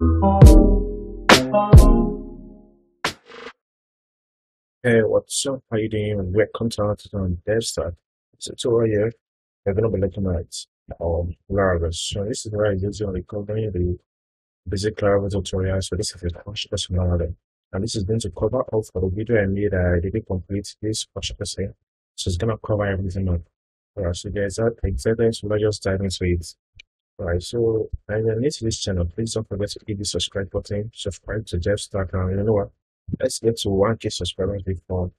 Hey, what's up? How you doing? And welcome to Artisan DevStart. So right here, we're gonna be looking at Laravel. So this is where I usually cover the basic Laravel tutorial. So this is a portion of Laravel, and this is going to cover all for the video I made. I didn't complete this portion, so it's gonna cover everything up. Alright, so there's that exactly. So let's just dive into it. Alright, so if you're new to this channel, please don't forget to hit the subscribe button. Subscribe to Jeff Stark, and you know what? Let's get to 1K subscribers before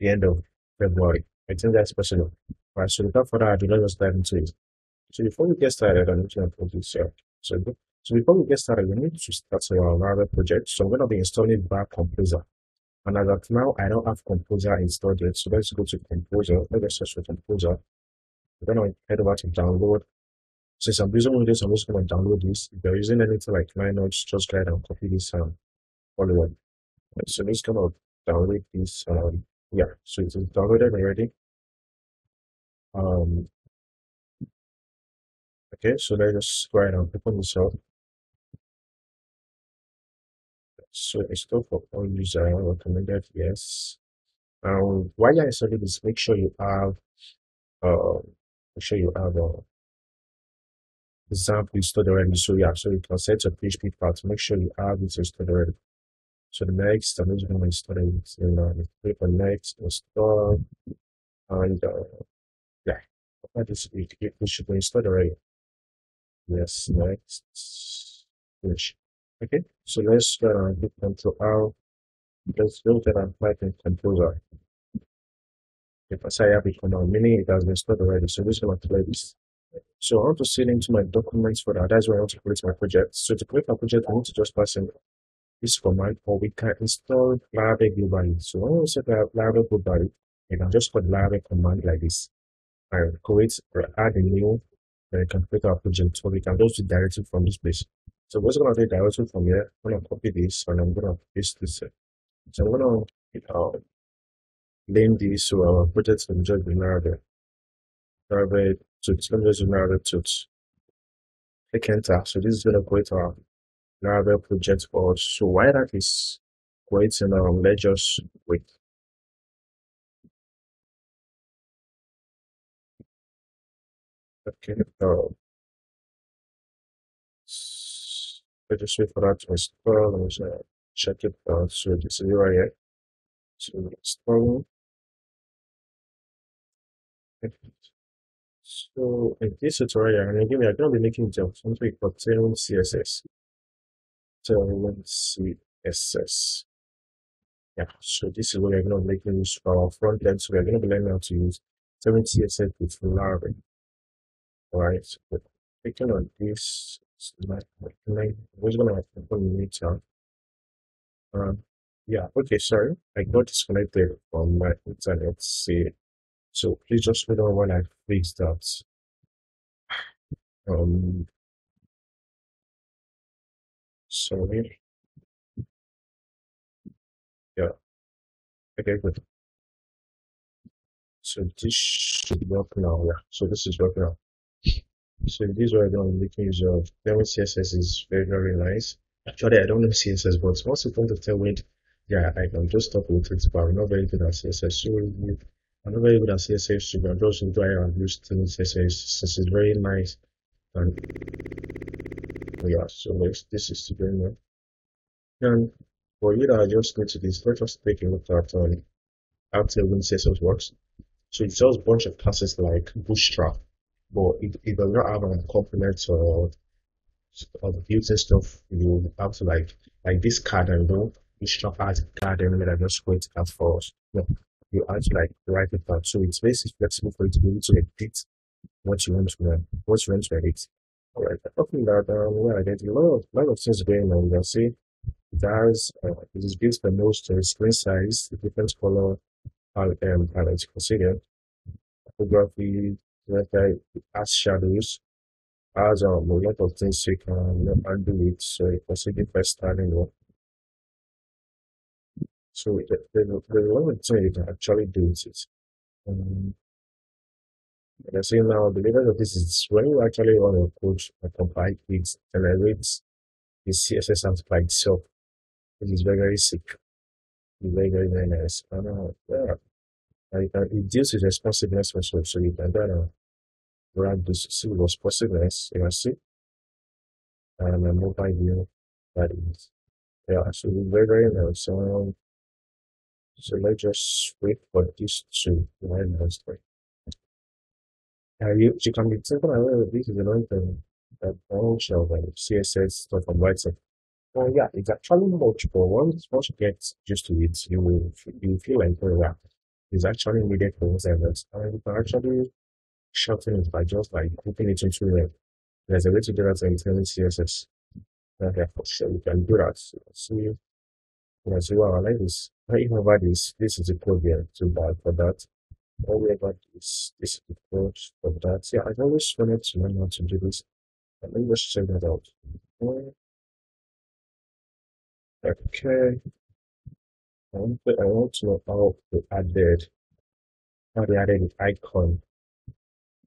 the end of February. I think that's possible. Alright, so without further ado, let's just dive into it. So before we get started, I need to upload this here. So before we get started, we need to start our Laravel project. So I'm going to be installing bar Composer. And as of now, I don't have Composer installed yet. So let's go to Composer. Let's search for Composer. We're going to head over to download. Since I'm using Windows, I'm just going to download this. If you're using anything like Linux, just go ahead and copy this follow-up. So let's come out, download this. Yeah, so it's downloaded already. Okay, so let's just go ahead and open this up. So install for all user recommended, yes. While you're installing this, make sure you have example installed already. So yeah, so you can set your PHP part. Make sure you have it installed already. So the next, I'm just going to install it. Click on next, install, and yeah, it should be installed already. Yes, next, finish. Okay, so let's hit Control R. Let's go ahead and apply the Composer. If I say I have it on mini, it has been installed already. So we're going to play this. So I want to send into my documents for that. That's where I want to create my project. So to create my project, I want to just pass in this command, or we can install Laravel globally. So when we set Laravel globally, you can just put Laravel command like this and create or add a new, then you can create our project. So we can just do directly from this place. So we're going to do directly from here. I'm going to copy this and I'm going to paste this. So I'm going to name this so our project will just be Laravel. Laravel toots. Let me just do Laravel toots. Click enter. So this is going to create our Laravel project for us. So why that is creating our ledgers with. Okay. Let's just wait for that to install. Let me just check it out. So this is right here. So install. Okay. So in this tutorial, and again, we are going to be making something called Tailwind CSS. Tailwind CSS. Yeah, so this is what we are going to make use for our front end. So we are going to be learning how to use Tailwind CSS with Laravel. Alright, so clicking on this, we're just going to have to mute out. Yeah, okay, sorry, I got disconnected from my internet. See. So please just hold on while I fix that. Sorry. Yeah. Okay, good. So this should work now. Yeah. So this is working now. So this is what I don't make use of. Tailwind CSS is very, very nice. Actually, I don't know CSS, but once it comes to Tailwind, yeah, I can just talk with it, but I'm not very good at CSS. So I'm not very good at CSS, so I'm just enjoying and use Tailwind CSS. This is very nice. And yeah, so this is the very nice. And for you that are just going to this, let's just take a look at how Tailwind CSS works. So it's just a bunch of classes like Bootstrap, but it does not have a complement or the built-in stuff. You have to like this card, and don't Bootstrap as a card element and just create as for us. No. You actually like write it out, so it's basically flexible for you to be able to edit what you want to learn, what you want to edit. All right, talking about well, there's a lot of things going on. You can see it has it is built for most screen size, different color, and as you can see there, photography, it has shadows, has a lot of things you can do it. So you can see the first starting one. So there's a lot of things you can actually do with it. Like I say now, the latest of this is when you actually want to code and compile it, generates is CSS amplified itself. It is very sick. It's very nice. It deals with responsiveness also, so you can run this see what's responsiveness, you can see. And a mobile view that is. Yeah, so it's very nice. So let's just wait for this to run this way. You can be simple aware of this is another thing, a bunch of CSS stuff on WhatsApp. Oh yeah, it's actually much, but once you get used to it, you feel like, oh yeah, it's actually needed for what's else. And you can actually shorten it by just like hooking it into it. There's a way to do that in CSS. Okay, for sure, you can do that. So, yeah, so wow, I like this. I even about this is a code here too bad for that. All we about is this is the code for that. Yeah, I've always wanted to learn how to do this. Let me just check that out. Okay. I want to know how they added an icon.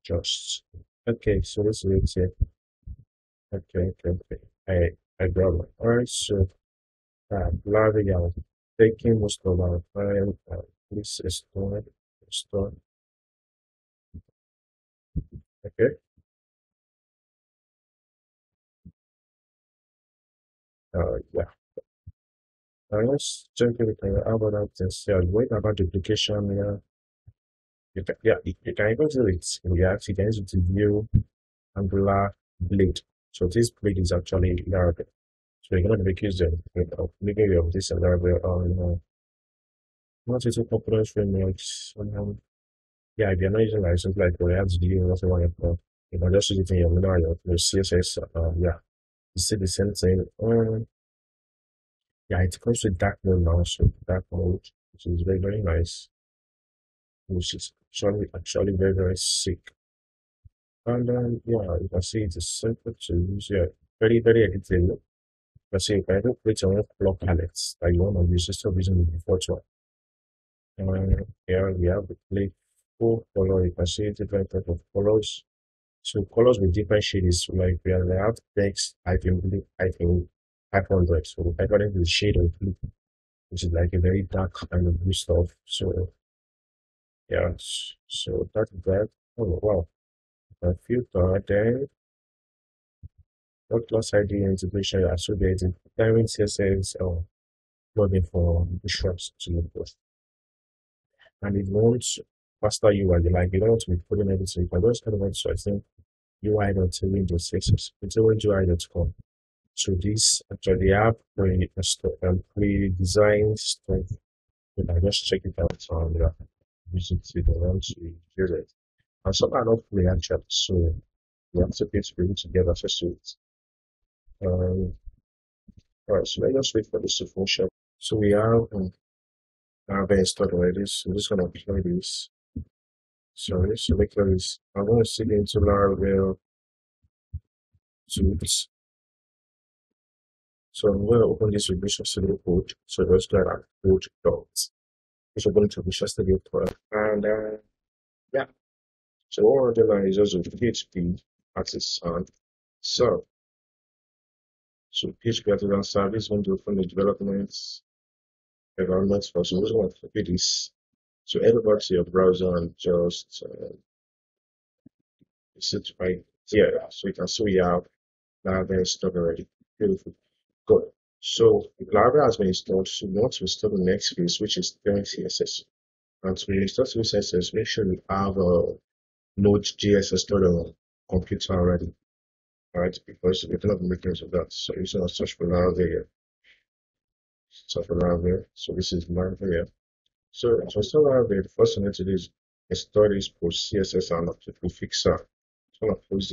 Just okay, so let's wait here. Okay. I got one. Alright, so Laravel taking most of our file, this is stored. Okay. Yeah. Let's check everything about that since yeah, wait about duplication here. You can even do it in React, you can use it to view Angular Blade. So this Blade is actually Laravel. So you're going to make use of making of this Laravel on not using components frameworks. Yeah, if you're not using like something like React, do whatever you want, you can just use it in your CSS. Yeah, you see the same thing. Yeah, it comes with dark mode now, so dark mode, which is very nice, which is actually very sick. And yeah, you can see it's simple to use. Yeah, very editable. But see, you can even create your own block palettes that you want to use instead of using the default one. And here we have the play full color. You can see different type of colors. So colors with different shades, like we have text, I think. 500, so I got into the shade of blue, which is like a very dark kind of blue stuff. So yeah, so that's that. Oh wow, a filter then what class ID integration associated Tailwind CSS or plugin for Bootstrap to look post. And it wants faster UI, like you don't want to be putting everything for those kind of ones. So I think UI.tailwind.css, it's tailwind.ui.com. So this actually app pre-designed stuff. But I just check it out on the visit to the launch to use it. And some are not free actually, so we have to pay to be able to get access to it. Alright, so let's just wait for this to function. So we have been installed already, so I'm just gonna apply this. So let's select this. I'm gonna see into Laravel tools. So I'm going to open this with Visual Studio Code. So let's go and code dots. Let's open it to Visual Studio Code. And yeah. So what we're doing is also PHP Artisan. So PHP Artisan service is going to open the developments environments for. So we going to copy this. So head over to your browser and just sit right here. So you can see we have Laravel installed already. Beautiful. Good. So Laravel has been installed. So we want to install the next phase, which is Tailwind CSS. And to install Tailwind CSS, make sure you have Node.js installed on your computer already. Alright, because we cannot make use of that. So you're going to search for Laravel. Search for Laravel. So this is Laravel. So to install Laravel, the first thing we need to do is install this post CSS and object fixer. So I'm going to post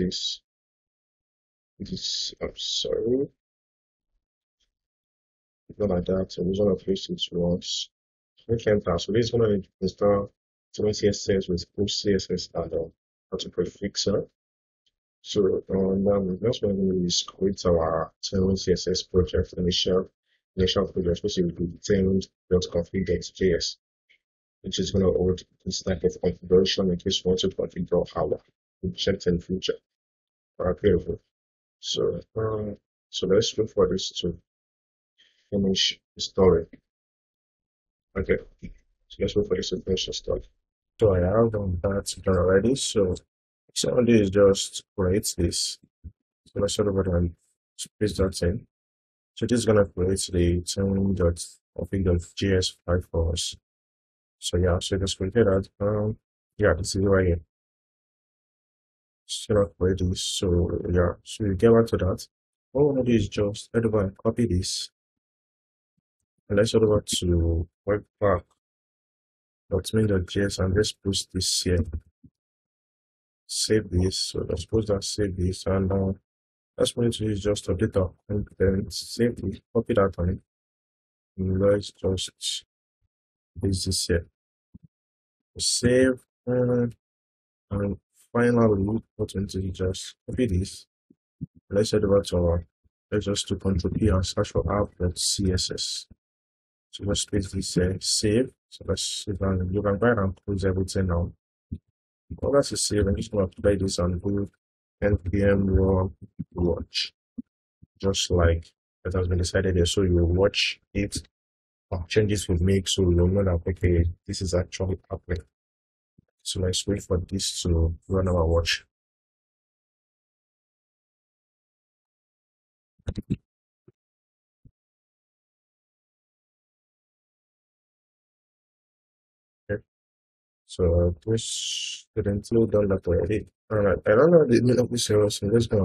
this. I'm sorry. Not like that, so we're going to place it once. Click enter. So this is going to install Tailwind CSS with post CSS add-on as a prefixer. So now we're just going to create our Tailwind CSS project initial project, which will be tailwind.config.js, which is going to hold this type of configuration in case we want to configure our object in the future. Alright, beautiful. So So let's wait for this to finish story. Okay, so let's wait for this to finish the story. So I have done that already. So what is just create this. So let's talk about and space that in. So this is gonna create the Tailwind.js file for us. So yeah, so just create that. Yeah, this is right here. So create this. So yeah, so you get back to that. All we want to do is just head over and copy this. And let's head over to webpack.main.js and let's post this here. Save this. So let's post that, save this, and that's what it is, just update our content, save it, copy that on it, and let's just paste this here. Save, and finally, what we need to do is just copy this. Let's head over to our, let's just do Ctrl-P and search for app.css. So let's paste this here, save. So let's, you can go ahead and close everything now. Well, that's a save, I'm just going to play this and do npm raw watch, just like it has been decided here. So you will watch it, changes will make, so you'll know that okay, this is actually happening. So let's wait for this to run our watch. Okay. So this didn't load down that already. Alright, I don't know the name of this error, so let's go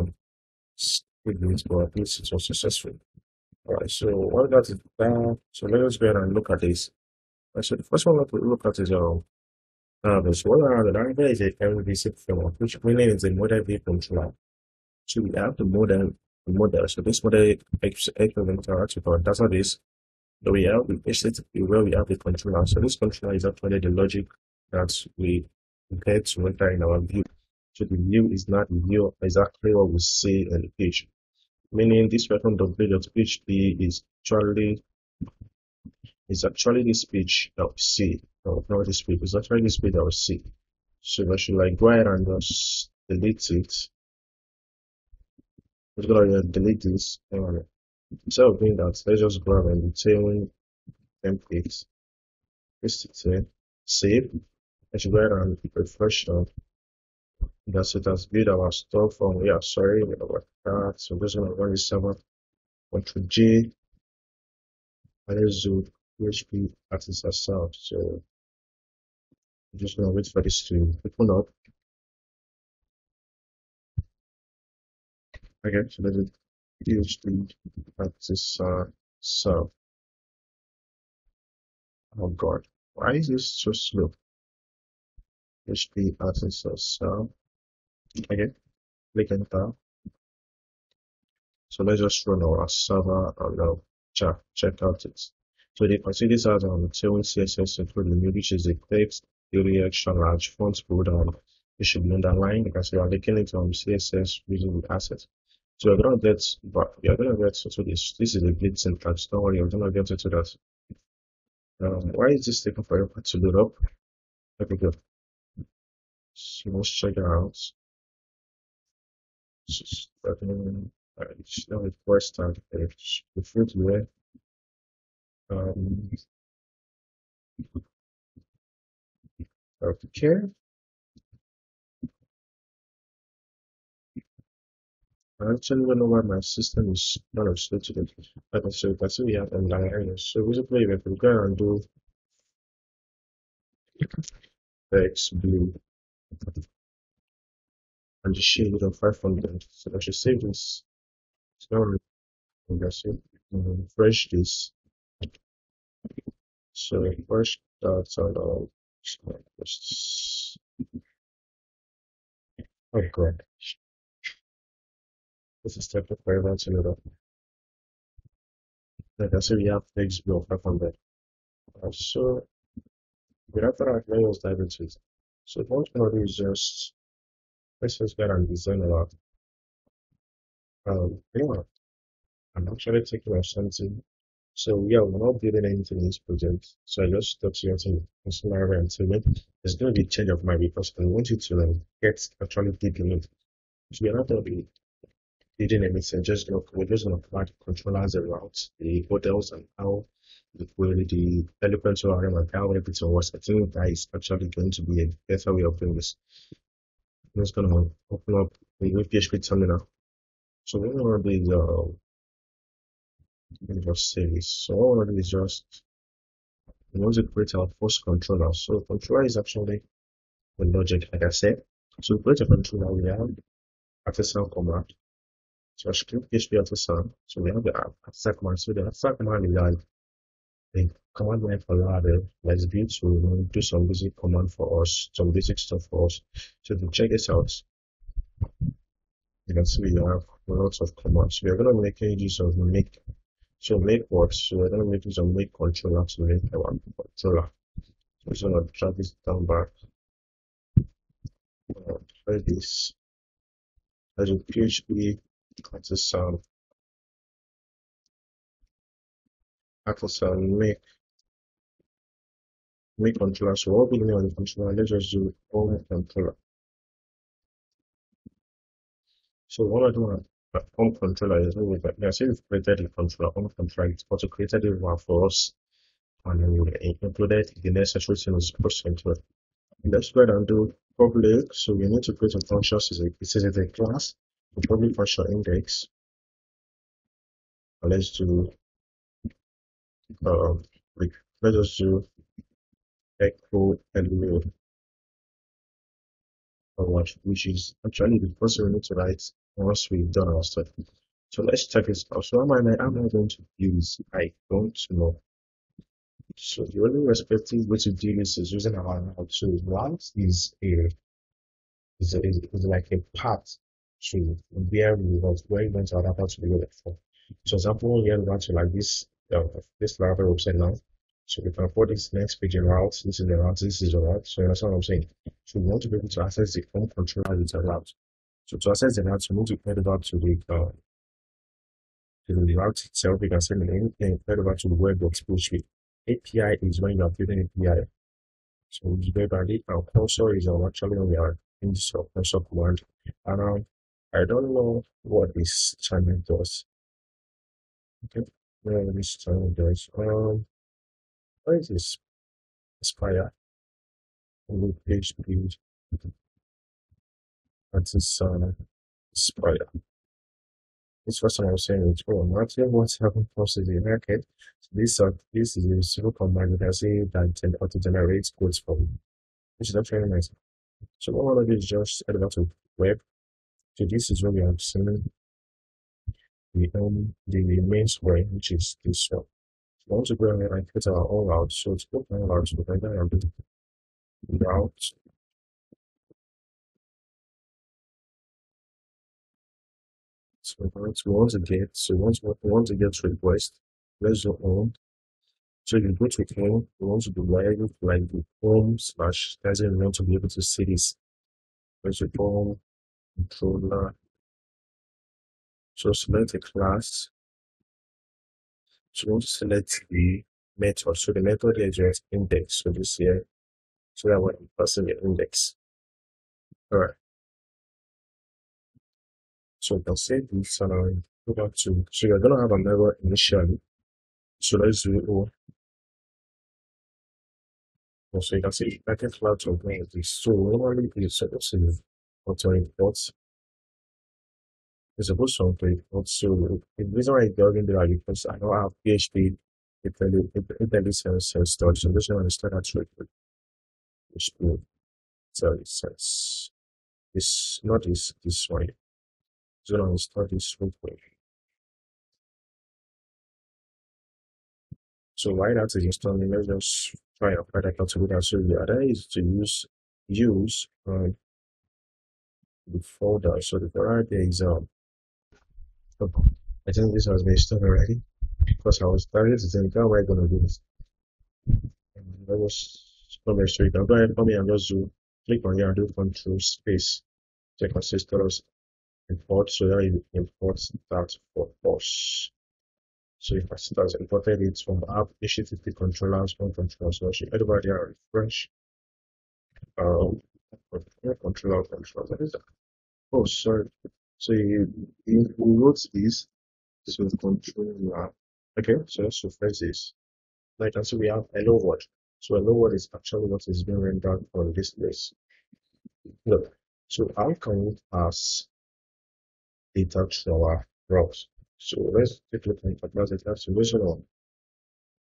with this, but at least it was successful. Alright, so all that is done. So let's go ahead and look at this. Right, so the first one to look at is this one. Laravel is a MVC framework, which really is a model view controller. So we have the model. So this model interacts with our database. So we have the HTTP where we have the controller. So this controller is actually the logic that we get to enter in our view. So the view is not the view exactly what we see on the page. Meaning this version.blade.php is actually this page that we see. No, not this page, it's actually this page that we see. So I should like go ahead and just delete it. We're gonna delete this. Instead of doing that, let's just grab and Tailwind template. Paste it here, save. I should go ahead and refresh that. That's it, has built our stuff from, yeah, sorry about that. So we're just gonna run this server, Ctrl J, and let's do PHP access ourselves. So I'm just gonna wait for this to open up. Okay, so let's do PHP access ourselves. Oh god, why is this so slow? PHP access ourselves. Again, click enter. So let's just run our server and now check out it. So they consider this as Tailwind CSS including the which is a text, the reaction, large font, border. It should be underlined because you are looking at CSS using the assets. So you're gonna get, but you're gonna get to this. This is a bit syntax. Don't worry, I'm gonna get into that. Why is this taking forever to load up? Okay, good. So let's check it out. Just now it first started the food here. Okay. I actually don't know why my system is not slow today. Okay, so that's what we have in areas. So basically we can go and do X blue. And the shade of 500. So I should save this. So I'm going to refresh this. So refresh that and all. Oh god. This is type of forever to load up. Like I said, we have text below 500. So without that, let's dive into it. So what I'm going to do is just let's just go and design a lot. Anyway, I'm actually taking off something. So yeah, we're not building anything in this project. So I just talked to you on Laravel and Tailwind. There's gonna be a change of mind because I want you to get actually deep in it. So we're not gonna be didn't make sense. Just look, we're just going to provide the controllers, the routes, the hotels, and how the query, the Eloquent CRM, and how everything works. I think that is actually going to be a better way of doing this. I'm just going to open up a new PHP terminal. So what I want to do is, let me just say this. So what I want to do is just, we want to create our first controller. So controller is actually the logic, like I said. So to create a controller, we have Artisan command. So I should click PHP Artisan. So we have the Artisan command. So the Artisan command is like the command line for Laravel. Let's build to do some basic command for us, some basic stuff for us. So if you check this out, you can see we have lots of commands. We are going to make use of make. So make what? So we're going to make use of make controller to make our controller. So we're going to drag this down back. Try this as a PHP artisan make controller. So what we need on the controller, let's just do all controller. So all I do have home controller is really good. Now, say we've created the controller, home controller, it's also created the one for us, and then we included the necessary things supposed to include. Let's go ahead and do public. So we need to create a function. It says it's a class. The public function index. And let's do let's just do echo hello, which is actually the first thing we need to write once we've done our stuff. So let's check this out. So am I going to use? I don't know. So the only respective way to do this is using our route. So route is like a path to where we want, our route to be loaded for. So example, here we want to like this Laravel website now. So we can afford this next page a route, this is the route, this is the route. So that's what I'm saying. So we want to be able to access the home controller with a route. So to access the route, we need to head over to the route itself. We can send anything head over to the web explicitly. API is when you are building API. So we'll go back it. Our cursor is actually when we are in this cursor command. And I don't know what this channel does. Okay, well, this channel does. What is this? Aspire. New page build. That's this Aspire. This first time I was saying it's wrong. Not here what's happening process in market. So this is a simple command that I say that auto generates codes for me, which is actually nice. So what I want to do is just add that to web. So this is where we are sending the main square, which is this one. So I want to go ahead and create our own route. So to put my route, we're going to route. So we want to get request. Let's go home. So you go to home, we want to do like the home slash as we want to be able to see this. Let's do home controller. So select a class. So we want to select the method. So the method is just index. So this here. So that we're passing the index. Alright. So we can save this and go back to. So you're gonna have an error initially. So let's do all. So you can see packet flat of this. So normally it's supposed to auto import. It's supposed to auto import. So the reason why it's doing that is because I don't have PHP IntelliSense installed. So I'm just gonna install that with PHP IntelliSense. It's not this one. So I'm going to start this real quick. So right after installing, let's just try a practical to that. So the other is to use the folder. So the folder is I think this has been installed already because I was starting to think how am I going to do this. I was coming straight. I'm going to come here and just click on here and do control space. Check on systems. Import, so that it imports that for us. So if I see that's imported, it's from the app HTTP controllers, one controller. So I should head over there and refresh. Controller. What is that? Oh, sorry. So you load this will control your okay, so let's refresh this. Now you can see we have hello world. So hello world is actually what is being rendered on this place. Look, so how can we pass data to our routes? So let's take a look at the data solution on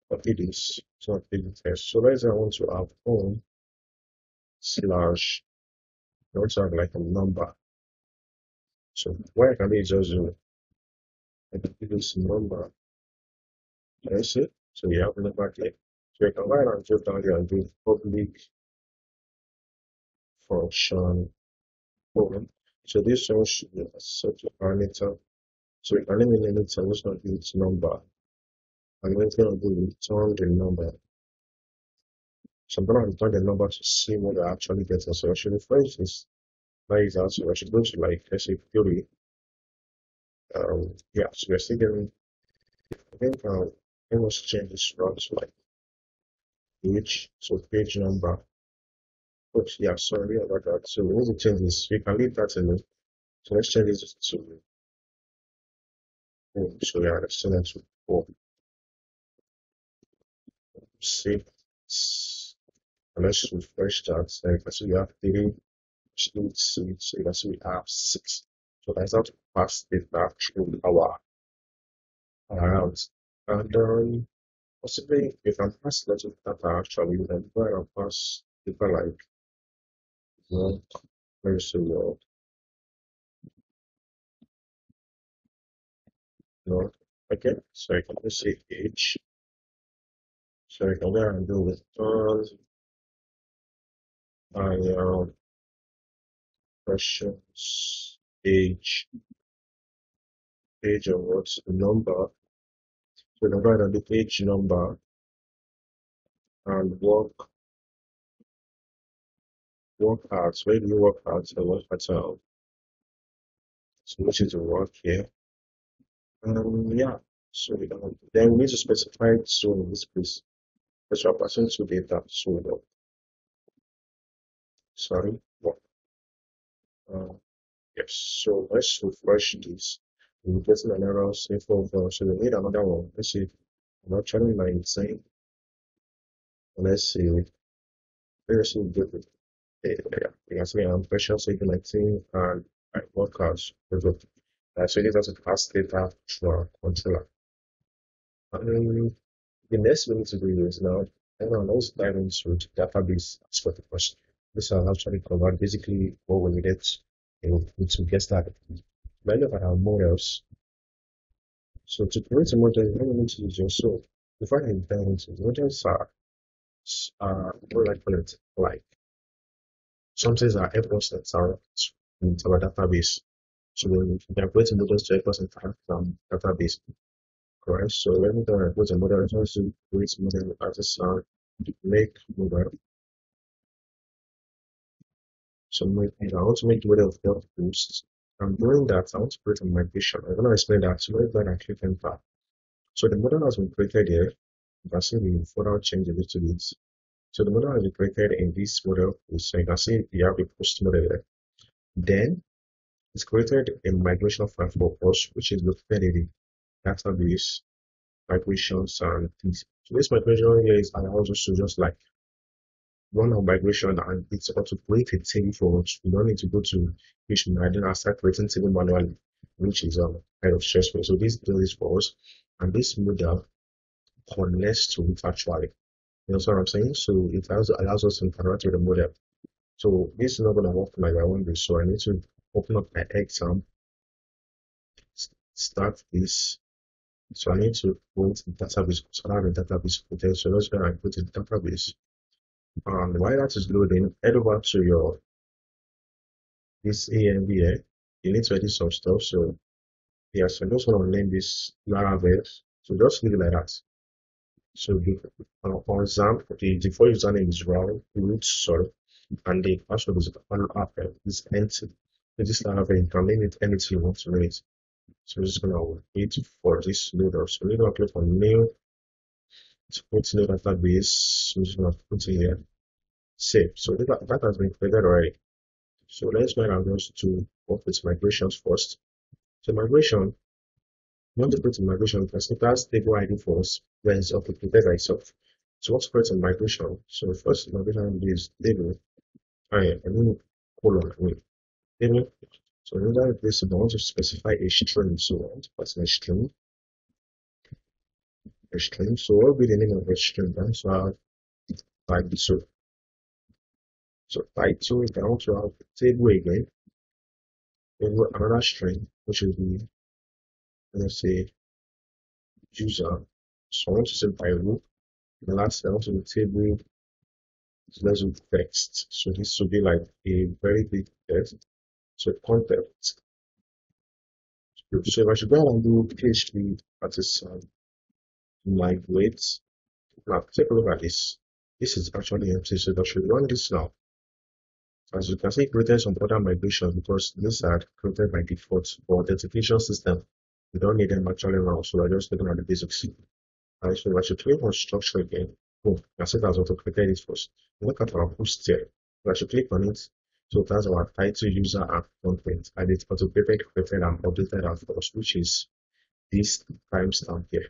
what it is. So let's say I want to have home slash, I want to have like a number. So where can we just do this number? That's it. So we have number click. So you can write and drill down here and do public function program. So this one should be a set parameter. So we can limit it to what's not its number. And then it's gonna do return the number. So I'm gonna return the number to see what I actually get. So I should refresh this. Now is also I should go to like SQL. Yeah, so we're still getting I think I must change this route to like page, so page number. Oops, yeah, sorry about that. So we need to change this. We can leave that alone. So let's change this to so yeah, let's change that to 4. Save. And let's refresh that. And you can see we have 3, so you can see we have 6. So that's how to pass data through our route. And possibly you can pass lots of data actually, you can try and pass data like very similar. No, okay, so I can just say age. So I can go and do with all my questions, age of what's the number. So we can write on the page number and work out. Where do you work out? So work at all. So which is the work here. Yeah. So we don't then we need to specify it so in this place. Because we're passing to data. So work. Sorry, work. Yes. So let's refresh this. We're getting an error, say for so we need another one. Let's see, I'm not trying my insane. Let's see, let's see, good. Yeah, you can see I'm special, so you can like see and I work out. So it is also pass data to our controller. And the next we need to do is now, and let's dive into the database as for the question. This will actually cover basically what we needed to get started. When we look at our models, so to create a model, you don't need to use your soul. Before I dive into models are what I call it, like some things are helpers that are in our database. So when we are creating models to help us interact from database. Correct. So when we create a model, I want to create model as a make model. So I want to make model of health boost. I'm doing that, I want to create a migration. I'm going to explain that. So when I click enter. So the model has been created here. You can see we further change a little bit. So the model has been created in this model. So you can see we have a post model here. Then it's created a migration file for us, which is located in the database migrations and things. So this migration here is allows us to just like run our migration and it's about to create a table for us. We don't need to go to each and then I'll start creating table manually, which is kind of stressful. So this does this for us and this model connects to it actually. You know what I'm saying? So it also allows us to interact with the model. So this is not gonna work like I want this. So I need to open up my exam, start this. So I need to go to the database. So I have a database hotel. So that's where I put the database. And while that is loading, head over to your this AMV here. You need to edit some stuff. So yeah, so I just want to name this Laravel. So just leave it like that. So on XAMPP, the default username is root, sorry, and the password is Laravel. This entity, this Laravel, you can name it anything you want to name it. So this is gonna wait for this loader. So we're gonna click on new. To put the database, which is not put in here, save. So that has been created already. So let's go and just to work with migrations first. So migration, you want to create a migration, you can set that stable ID first when it's updated by itself. So let's create a migration. So first migration is label. Label. So in that place, I want to specify a string. So I want to pass a string. So what will be the name of a string? So I'll type so. So title, I want to have table again. Table another string, which will be, let's say, user. So I want to say by root. The last element of the table is less with text. So this will be like a very big text. So content. So if I should go and do PHP Artisan my Blade. Now take a look at this. This is actually empty, so that should run this now. As you can see, created some other migration because these are created by default for the authentication system. We don't need them actually now, so we're just looking at the basics. Alright, so I should click on structure again. Oh, that's it, as auto created it first. Look at our post here. I should click on it. So that's our title, user, and content. And it's auto created, and updated as first, which is this timestamp here.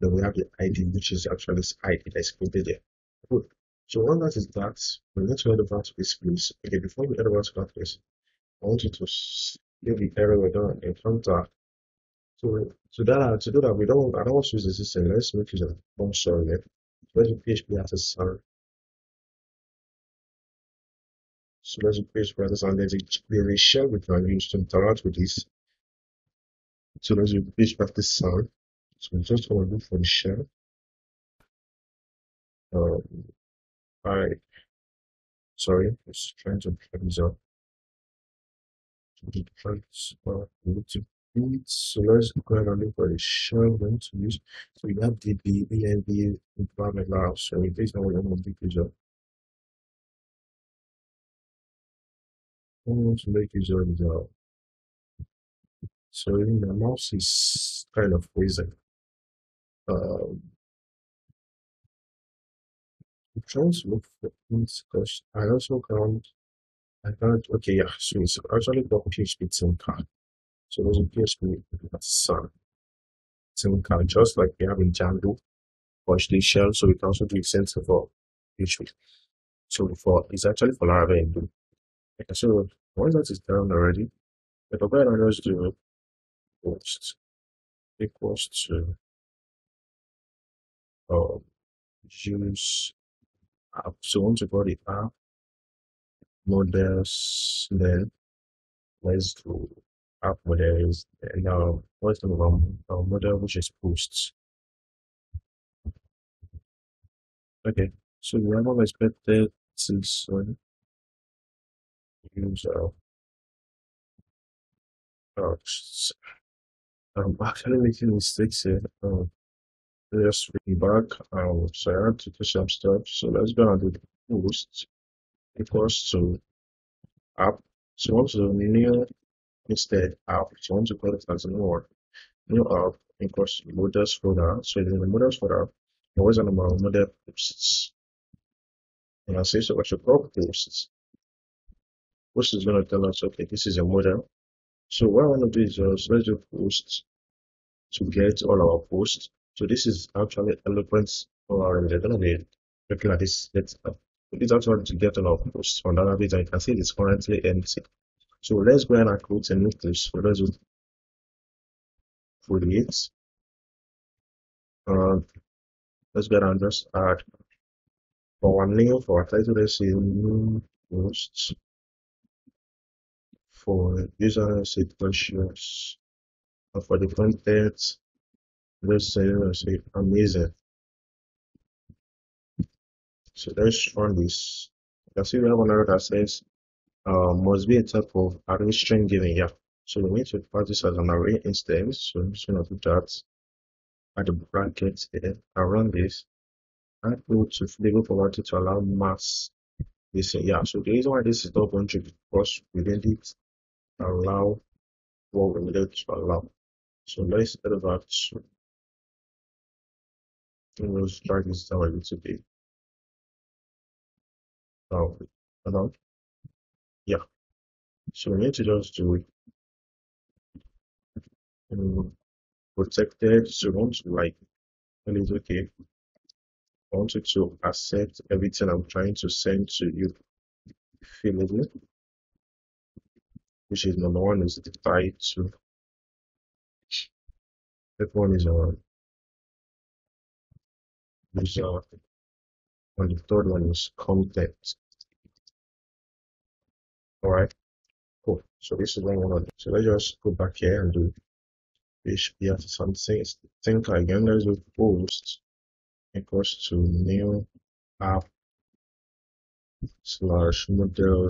Then we have the ID, which is actually this ID that's created there. Good. So one that is that, we need to head over to this place. Okay, before we head over to that place, I want you to leave the error we're down in front of. So to do that, I don't want to use the system. Let's make use of Composer there. Let's do PHP Artisan. So let's do PHP Artisan. There's a shell we can use to interact with this. So let's do PHP Artisan. So we just want to look for the shell. Alright. Sorry, I was trying to try this out. So let's go ahead and look for the shell we're going to use. So we have the BNB environment now. So we based on one of the user. I want to make user is out. So the mouse is kind of wizard. I'm trying to look for things because I also can't. Okay, yeah, so it's actually got PHP team card. So those are PHP Artisan team card, just like we have in Django for the shell. So we can also do extension for PHP. So it's actually for Laravel and Blue. Okay, so once that is done already, but I'll go ahead and just do post equals to use app. So once you got the app models, then let's do app models, and now let's do our model, which is posts. Okay, so we have all expected since when use I'm actually making mistakes here. Just reading back, so I have to do some stuff. So let's go and do the post equals to app. So once the new instead app, so once you call it as a new app equals models folder. So in the models folder, there was a number of model posts. And I say so what you call posts. Post is gonna tell us, okay, this is a model. So what I want to do is let's do posts to get all our posts. So this is actually Eloquent, or they're gonna be looking at this. Let's it's actually to get a lot of posts on Laravel. I can see it's currently empty. So let's go ahead and create a new post. So let's create. Let's go ahead and just add for one name for our title. Let's say new posts for user situations, and for the content. Let's say amazing. So let's run this. You can see we have another that says must be a type of array string given. Yeah. So we need to pass this as an array instance. So I'm just gonna do that. Add the brackets here. I run this. And go to label property to allow mass. This yeah. So the reason why this is not going to be because we didn't allow what we needed to allow. So let's add that. We'll drag this down a little bit. Yeah. So we need to just do it protected. So we want to like and it's okay. I want it to accept everything I'm trying to send to you field, which is number one is the title. That one is our user, and the third one is content. All right, cool. So this is what I want to do. So let's just go back here and do PHP Artisan things. Think again, let's do post equals to new app / model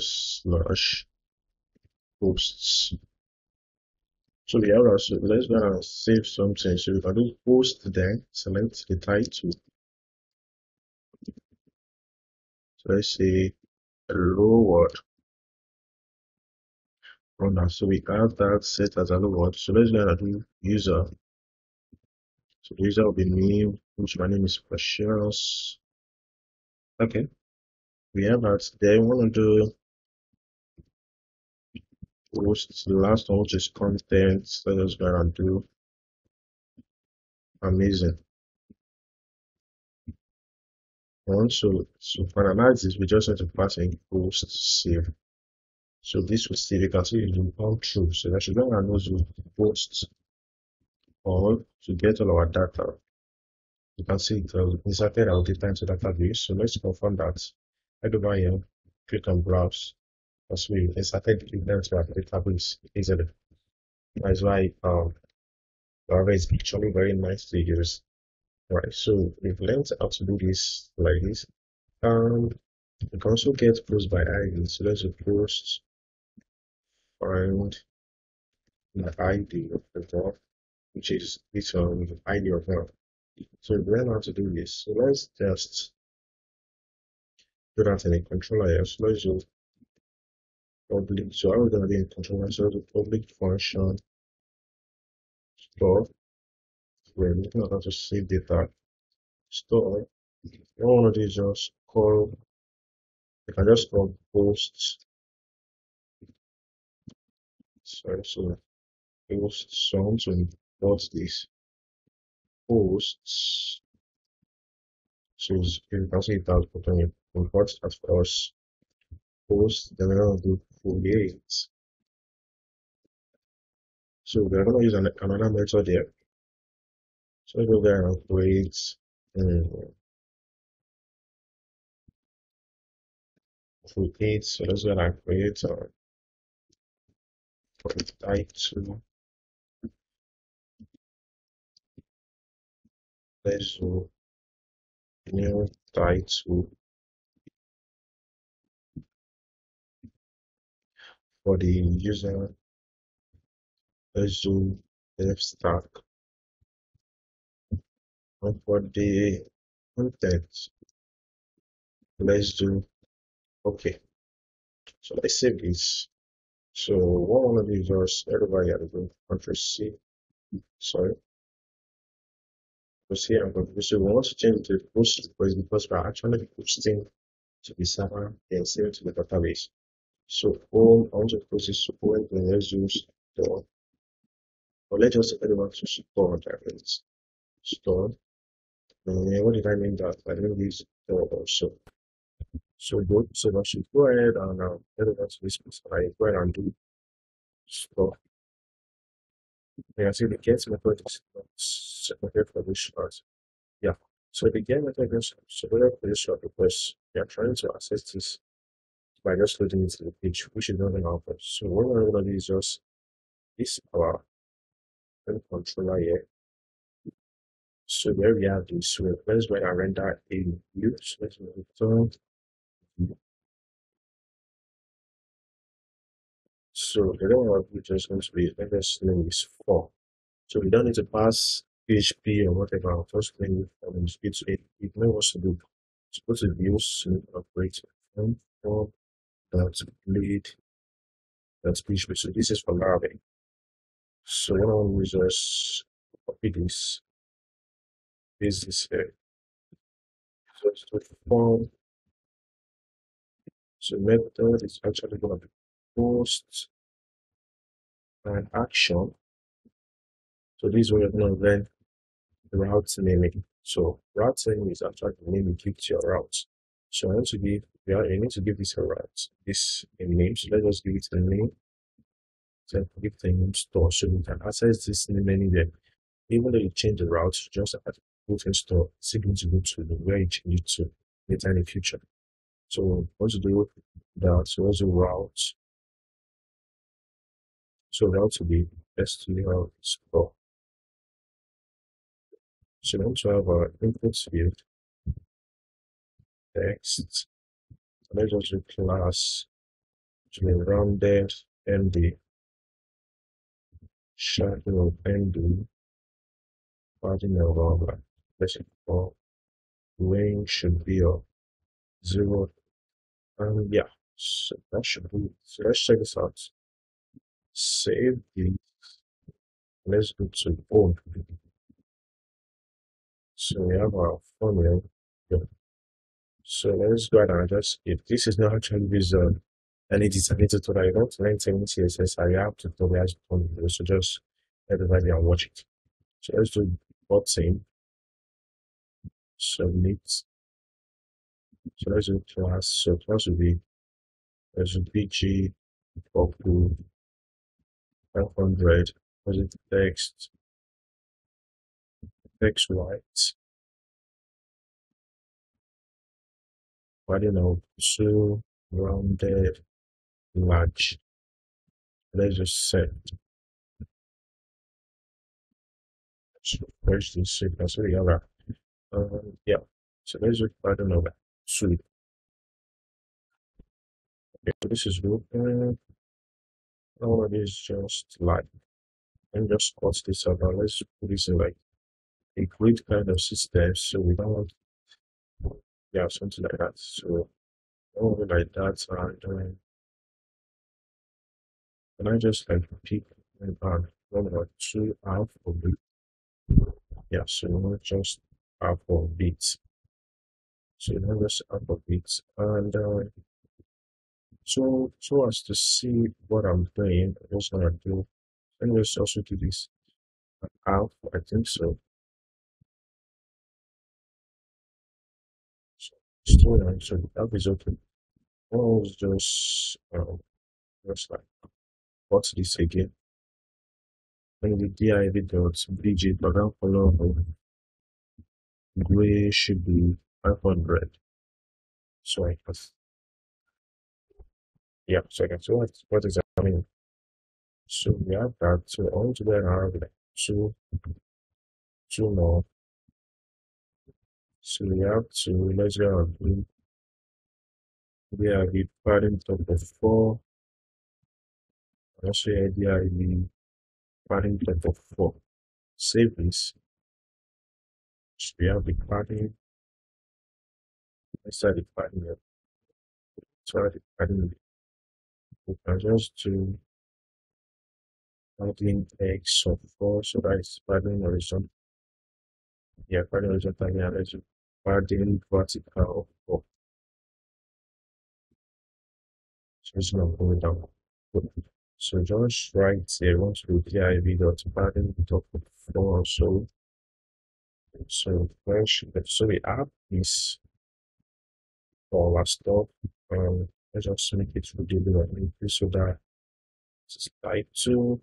/ posts. So the error, so let's go and save something. So if I do post, then select the title. So let's say hello world. Oh, now, so we have that set as hello world. So let's go and do user. So the user will be named, which my name is Precious. Okay. We have that. Then we want to do post, the last one, which is content. So let's go and do amazing. Also, so for analysis, we just have to pass in post save. So this will save, you can see it will come true. So that should go and also post all to get all our data. You can see it inserted our data into database. So let's confirm that. I go by here, click on browse. As we inserted the database easily. That's why Laravel is actually very nice to use. Right, so we've learned how to do this like this. We can also get post by ID. So let's post find the ID of the dog, which is this ID of dog. So we learn how to do this. So let's just do that in a controller here. So let's do public. So I'm going to be in controller. So the public function store. We're looking at how to save data store. All of these just call. You can just call post. Sorry, so post song to import this posts. So you can see that button import as for us. Post, then we're going to do create. So we're going to use another method here. So I go there and create create. So that's what I create for the title. Let's do new title for the user. Let's do Jeff Stark. And for the content, let's do okay. So let's save this. So one of these are everybody at the Ctrl C. Sorry. Because here I'm going to so we want to change the post request because we're actually posting to the server and save it to the database. So home I want to post this support and let's use store. But let's just everyone to support that store. What did I mean that? I didn't use store also. So good. So I should go ahead and go ahead and do store. You can see the get method is not separated for this short. Yeah. So the get method is separated for this short because we are trying to access this by just loading into the page, which is not an output. So what we're gonna do is just this our controller here. So there we have this. So let's wait and render in view. So let's return. So the number of users going to be let us name is 4. So we don't need to pass PHP or whatever. I'll just name it from speed to 8. It may also do. So go to views and operate form.blade.php. So this is for Laravel. So one of users copy this. This is here. So it's to form. So method is actually going to be post an action. So this way you're going to learn the route naming. So route naming is actually the name you give to your route. So I want to give, you need to give this a route, this a name. So let's just give it a name. So give the name store so you can access this name anywhere. Even though you change the route, just put in store, simply to go to where you change it to later in the future. So what to do that, so also route. So route will be best to have store. So we want to have our input field, text, and let's also class to be rounded MD, shadow of MD, padding of our basic form, range should be of 0, and yeah, so that should be, so let's check this out, save it, let's go to bold. So we have our formula here. So let's go ahead and adjust it. This is not actually visual and it is a tutorial. I don't learn Tailwind CSS. I have tutorials on video, so just everybody and watch it. So let's do button. Submit. So let's do class. So class will be let's do PG purple 500. Let's do text. Text white. Padding of 2, rounded, large. Let's just set. So let's just set. That's really all right. Yeah. So let's just padding of 2. Okay, so this is good. All it is just like. And just cut this out. Let's put this in like a grid kind of system. So we don't want. Yeah, something like that. So over like that, and I just like pick my bag one or two half of it. Yeah, so not just half of bits. So not just half of bits, and so as to see what I'm doing, I'm also gonna do. And let's also do this half. I think so. So that is okay. I'll just like what's this again? And the div dot bg program column gray should be 500. So I can, yeah, so I can see what is happening. So we have that. So all together I have like two more. So we have to let's go and we have the parent of 4. Also idea the parent of 4. Save this. So we have the parent. Let's start the parent. Try the parent. We can just do something x of 4, so that is parent horizontal. Yeah, parent horizontal, yeah, let's padding vertical of 4. So it's not going down. So just write here, want to do div dot padding top of 4 or so. So we have this for our stop. Let's just make it readable and increase so that it's type 2.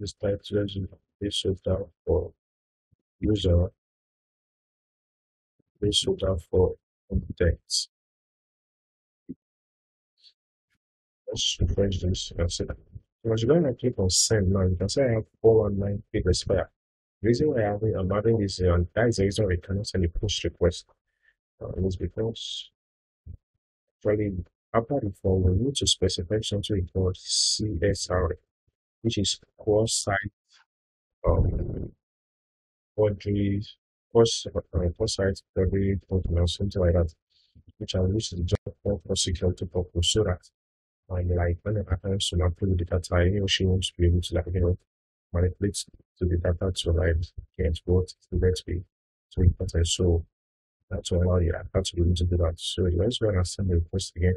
This type 2 is based out for user, based out for contents. Let's refresh this. So as you going to click on send now, you can say I have 419 page expire. The reason why I'm adding this on that is the reason I cannot send a push request. It is because actually after the form we need to specify something called CSRF, which is cross-site body, cross-site body, something like that, which I will use the job for security purpose, so that like when it happens to upload the data, he or she wants to be able to like manipulate to the data to like get what the next be to important. So that's why I have to be able to do that. So let's go and send the request again.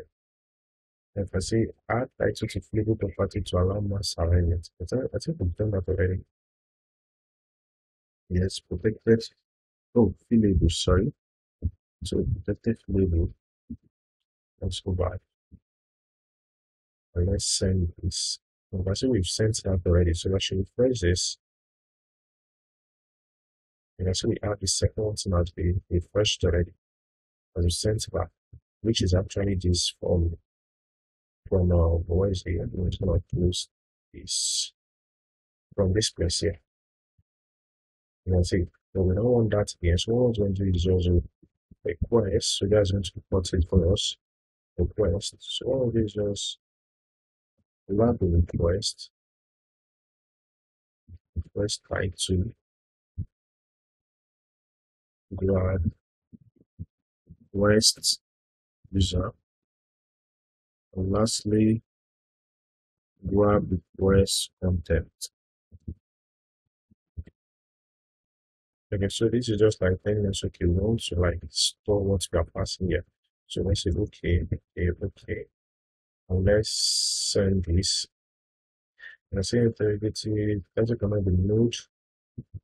If I say add title to flavor property to allow mass alignment, I think we've done that already. Yes, protected. Oh, label, sorry. So protected label. Let's go back. And let's send this. I think we've sent that already. So I should refresh this. And actually add the second one to not be refreshed already. As we sent back, which is actually this form. From where is the I'm going to close this from this place here. You can see, so we don't want that here. So what we're going to do is also request. So that's going to import it for us. Request. So all of these just lab request. Request title. Grad. Request user. And lastly, grab request content. Okay, so this is just like telling us, okay, we want to like store what we are passing here. So let's say, okay. And let's send this. And I say, integrity, let's recommend the node.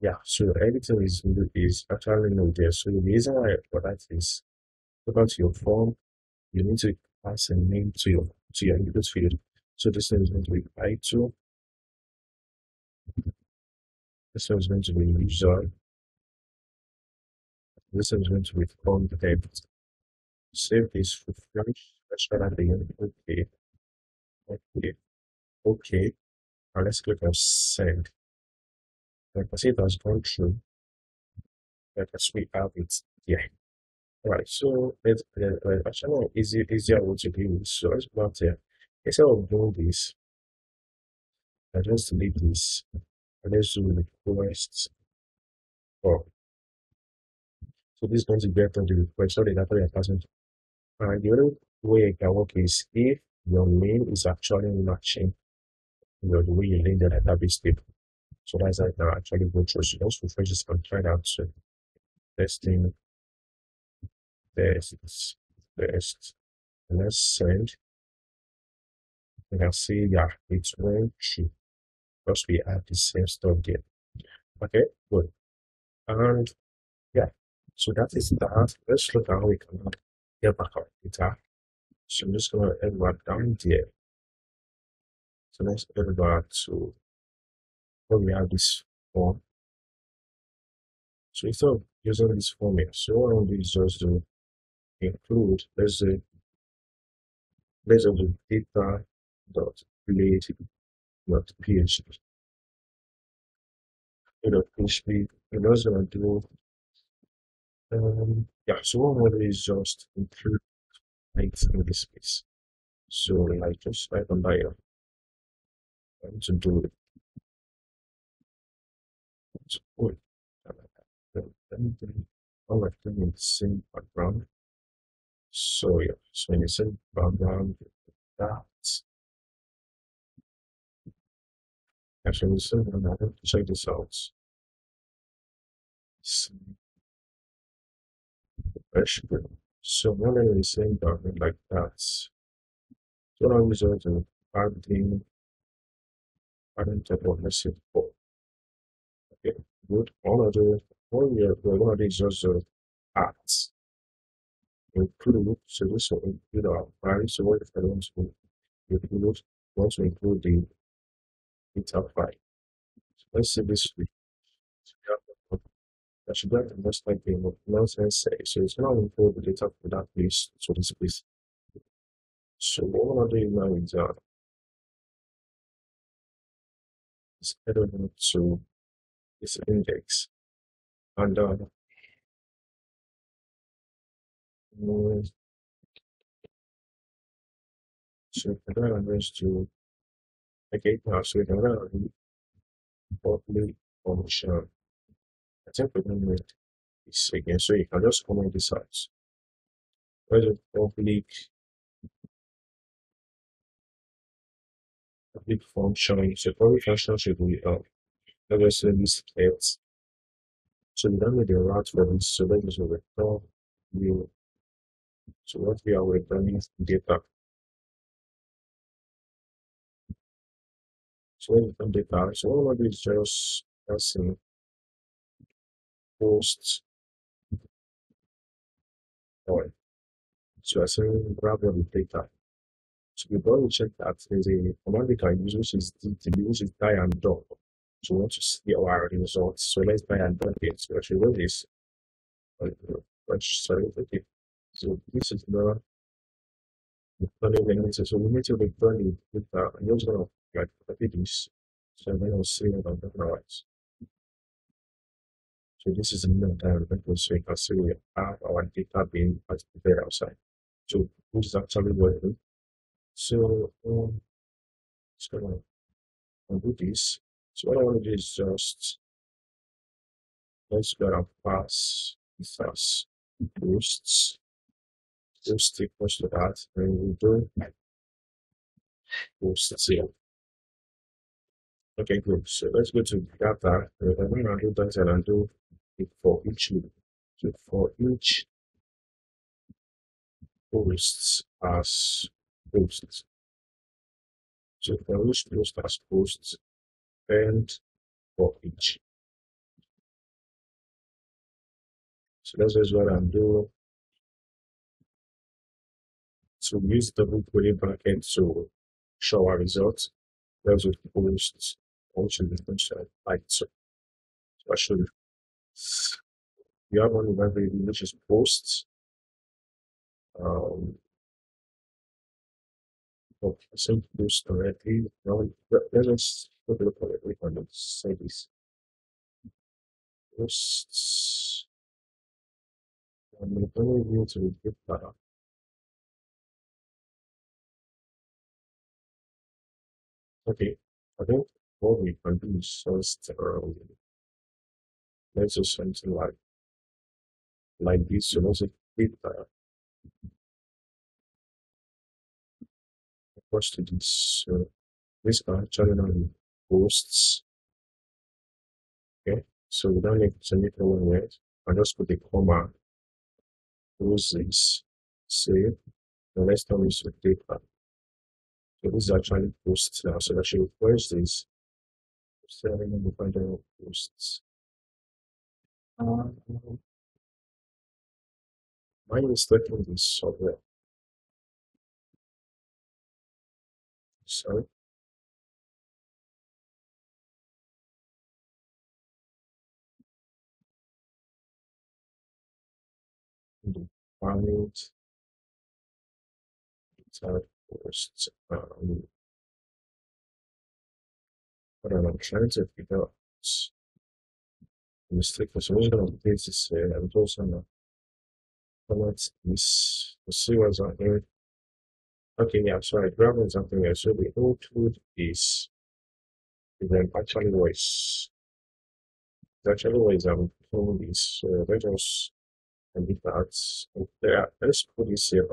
Yeah, so everything is actually node there. So the reason why for that is, look at your form, you need to pass a name to your input field. So this one is going to be title. This one is going to be user. This one is going to be content. Save this for flash. Let's try that again. Okay. Now let's click on send. Like I see it has gone through. Like I see we have it here. Right, so it's actually easier way to do this. So let's go out here. Instead of doing this, I just delete this and let's do the request form. So this is going to get on the request, so the data you're passing to. And the other way it can work is if your name is actually matching the way you link the database table. So that's like now actually go through. So also refresh this and try that to testing. Test, let's send. You can see, yeah, it's went through because we add the same stuff there. Okay, good. And yeah, so that is that. Let's look at how we can get back our data. So I'm just gonna add one down there. So let's add that to where we have this form. So instead of using this form here, so what I'll do is just do include, let's say, let's do data.blade.php. We're just gonna do yeah, so what I'm gonna do is just include heights in this space. So like just type on layer. I want to do it. That's cool. All right, then in the same background. So yeah, so in the same background, that actually we still want to check this out. So now in the same background like that. So now we going to add in type of message for. Okay, good. All of the what we're going to do is just add include. So this will include our file. So what if I want to include the data file? So let's see this. I should have the most like the nonsense say. So it's going to include the data for that place. So this place. So what we're going to do now is let's head over to this index. And so I'm going to okay now, so we can run public function. I think we're going to make this again, so you can just comment this out. Where's the public function? So public function should be let's say this else. So we don't need a route for this, so that is a vector view. So what we are returning is data. Swing from the power. So what we just see post or so I say grab the data. So before we check that, there's a command we can use which is DTB, which is die and done. So we want to see our results. So let's die and done it. So actually what is okay. So this is the value. So we need to return it with the user like copy this. So then we'll see about the rights. So this is another time that we'll see we have our data being as prepared outside. So this is actually working. So let's go and do this. So what I want to do is just let's go and pass this as posts. Just take post to that and we'll do posts here. Okay, good. So let's go to data. I'm going to do that and I'll do it for each loop. So for each posts as posts. So for each post as posts and for each. So this is what I'm doing. So we use double quoting brackets to show our results. Those are posts. Also, the function like so. So I show you. We have one library which is posts. Okay, send post directly. Now let us look at the we can say this. Posts. And we don't need to get that up. Okay, I think what we can do is just let's do something like this. So let's click that. Post to this. So this are actually not posts. Okay, so we don't need to make one word. I just put a comma. Close this. Save. The next time is with data. So this is actually posts now. So that should request this. So I remember the posts. Mine is taking this software. Sorry. The client. Posts. But I'm trying to figure out the mistake was always going to update this and also now. Let's see what's on here. Okay, yeah, sorry, grabbing something else. So the output is then actually voice. The actual voice I'm told is let us edit that. There, let's put this here.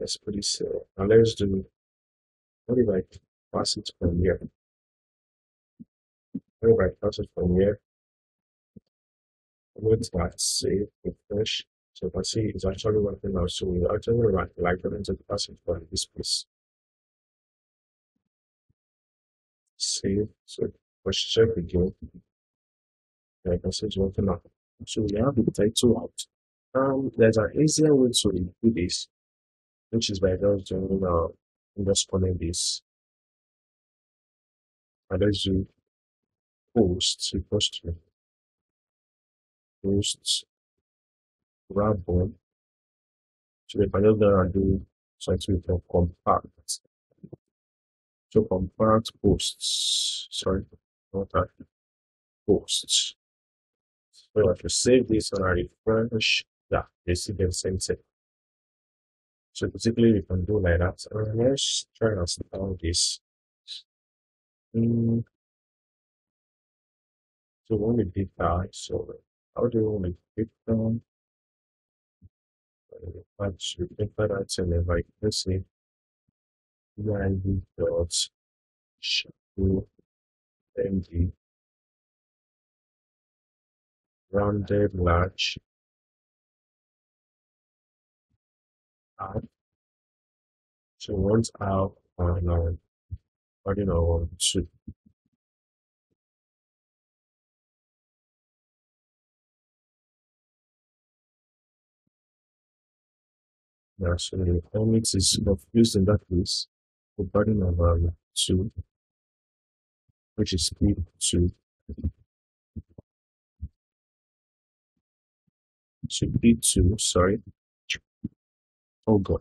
Let's put this here. Now let's do what if I pass it from here? What if I pass it from here? Let's save refresh. So if I see it's actually working now. So we actually like to pass it from this place. Save. So let's check again. And I can see it's working now. So we have the title out. There's an easier way to do this, which is by just doing just calling this. And let's do post grab one. So if I just go and do something for compact. So compact posts. Sorry, not that posts. So if you save this and I refresh, yeah, they see the same thing. So basically, we can do like that. Let's try and install this. So when we did that, so how do you want to click down? I should click that and then like this name. MD rounded large. So once out on I don't know, should. Yeah, so the elements is used in that case for button number 2, which is equal to B2, sorry. Oh god.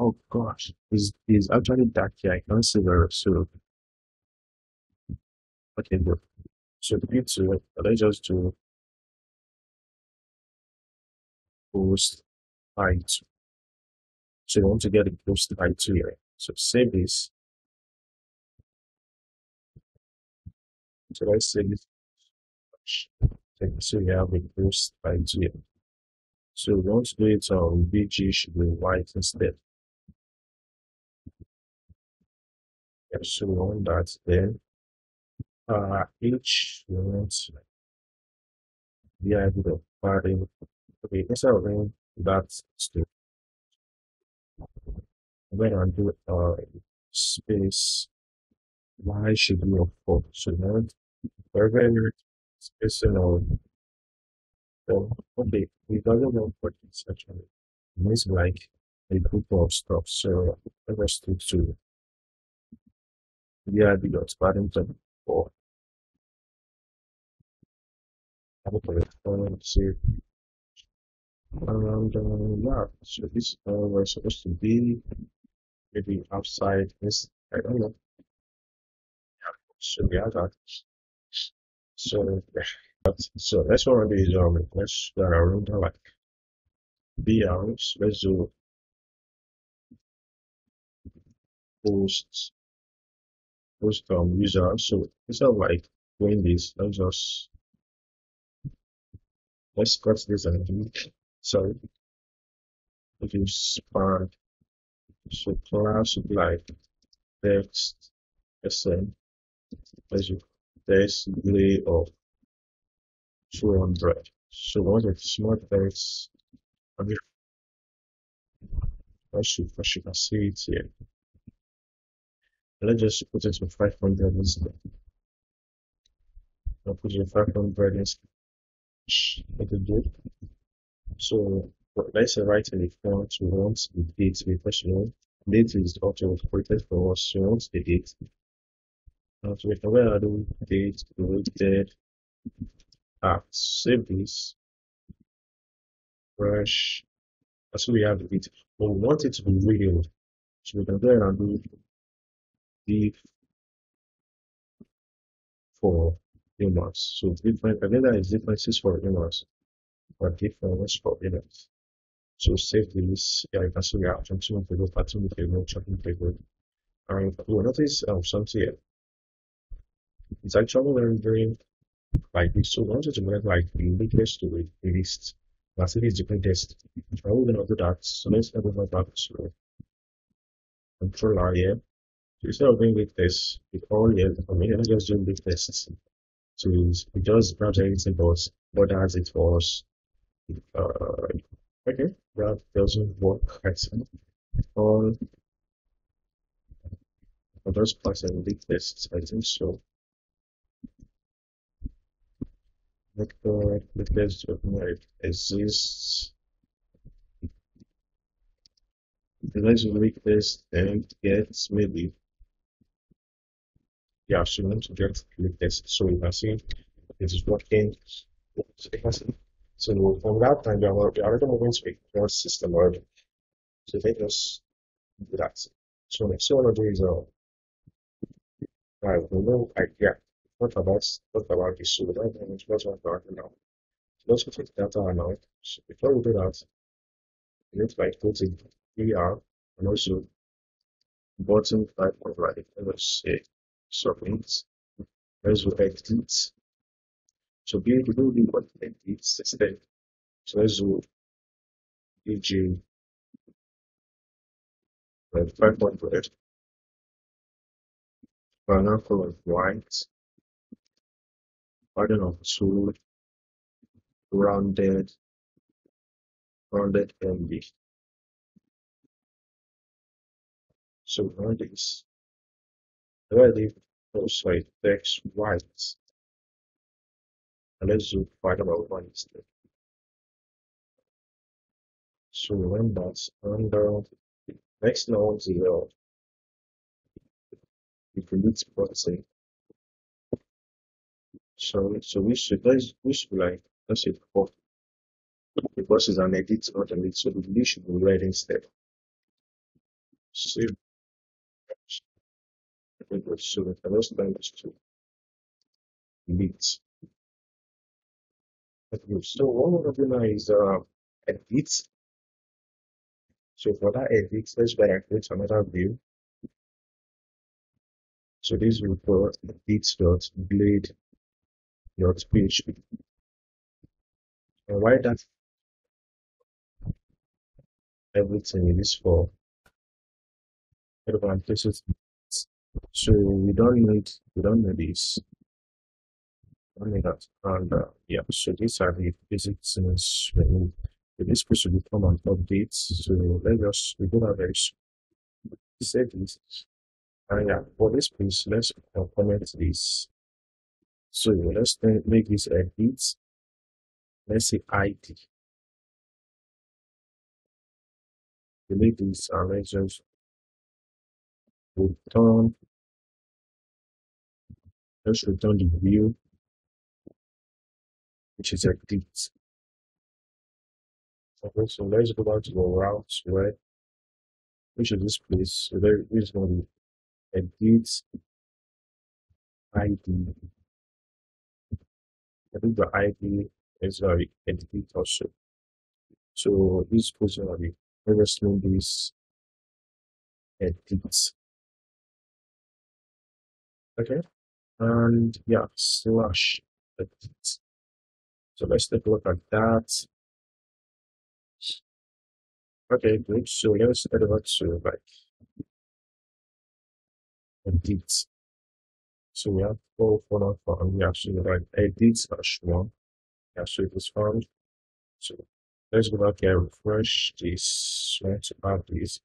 Oh gosh, is actually that here. I can't see where so okay good. So B2, let's just do post I2. So you want to get a post I2 here. So save this. So let's save this. So we have a post I2. So we want to do it on VG should be white instead. Yeah, so we want that then. Each we want the idea of padding. Okay, let's have that still. When I do space, why should we have 4? So now, wherever you're spacing on, okay, we don't know what it's actually. It's like a group of stuff, so let's stick to VIB.padding4. I'm around yeah, so this we're supposed to be maybe outside this, I don't know. Yeah, so we have that. So so that's already is let's do around like B hours, let's do post user. So it's not like doing this, let's cut this and do it. So if you span so class should be like text sn as you text delay of 200. So once it's small text I should can see it here. Let's just put it to 500 instead. I'll put it to 500 instead. It'll do it. So let's write in the font we want the date because date is auto-created for us, so we want the date. And we can wear the date related save this brush. So we have the date. But we want it to be real. So we can go and do div for humans. So different calendar is differences for humans. But different ones for events. So save this. Yeah, you can see we have function table, pattern table, checking table. And you will notice something here. It's actually rendering like this. So once it's made like the weakest to it, the list. That's it is different test. I will not do that. So let's have over back to control R here. So instead of doing weak tests, we all here, I mean, I'm just doing weak tests. So it just grabs everything, but that's it for us. Okay, that doesn't work. All those parts and leak tests, I think so. Make the test exists. The next leak test and gets maybe. Yeah, so we want to get leak test. So you can see it is working. So from that time, we are already moving to a more system already. So let us do that. So next one I do is right, we know idea. What about this? So we don't know what's going on now. So let's go to the data now. So before we do that, we need to like go to ER and also button type of right. Let's say submit. Let's do edit. So be able to do what it is instead. So let's do EG 500 banner color white pattern of 2 rounded MB. So on this ready for site text rights. And let's do quite about one instead. So run that under next node 0. If we need processing. So we should like let's say port. Because it's an edit, not an edit, so we should be right instead. Save. So the first time is to delete. Okay, so what we're going to do now is edit. So for that edit, let's go and create another view. So this will call edit.blade.php. And why that? Everything in this form. So we don't need this. Only that, and yeah. So these are the basic things. This supposed to become an update. So we go have a settings. And yeah, for this piece, let's comment this. So let's make this edit. Let's say ID. We make this and let's just return. Let's return the view, which is edit. Okay, so let's go back to the routes where which is this place. So there is going to be edit ID. I think the ID is very edit also. So this person will be let's name this edit. Okay. And yeah, slash edit. So let's take a look at that. Okay, good. So let's head over to like edit. So we have 4 and we actually write edit/1. Yeah, so it was found. So let's go back here, refresh this. Let's add this.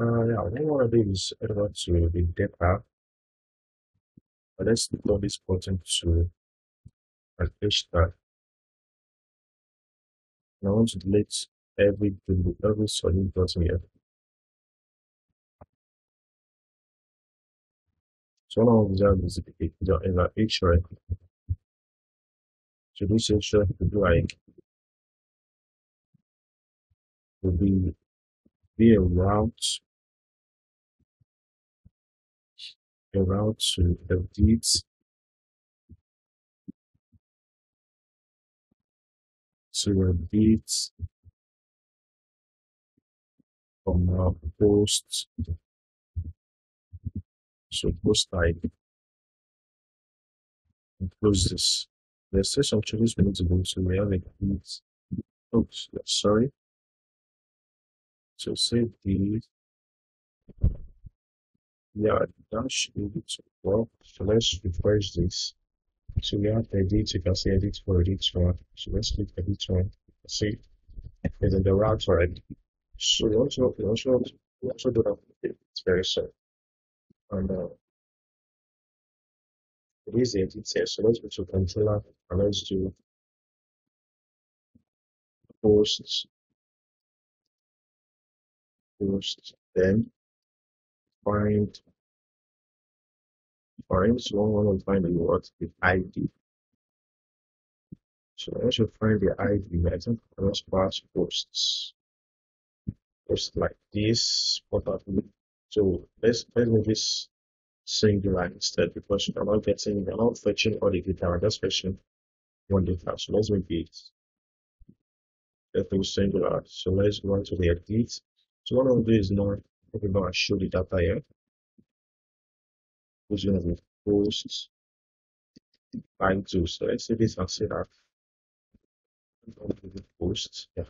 Yeah, what I want to do is head over to the data. Let's call this button to a page tag. I want to delete every solid button here. So now we have this href. So this href would be like would be a route to edit. So edit from our post. So post type and close this. There's still some changes we need to do, so we have a edit. Oops, sorry. So save the yeah, dash edit. Well, so let's refresh this. So we have edit, you can see edit for edit one. So let's click edit one. See, it's in the route already. So we also do that. It's very simple. And it is the edit here. So let's go to controller and let's do post, then find so one want to find the word with ID. So I should find the ID method and let's pass posts. Post like this, what that means. So let's make this singular instead because we're not fetching all the data, we're just fetching one data. So let's make it definitely singular. So let's go to the edit. So one of these is not okay, now I show the data here. Who's going to be post by two? So let's say this and say that post. Yeah.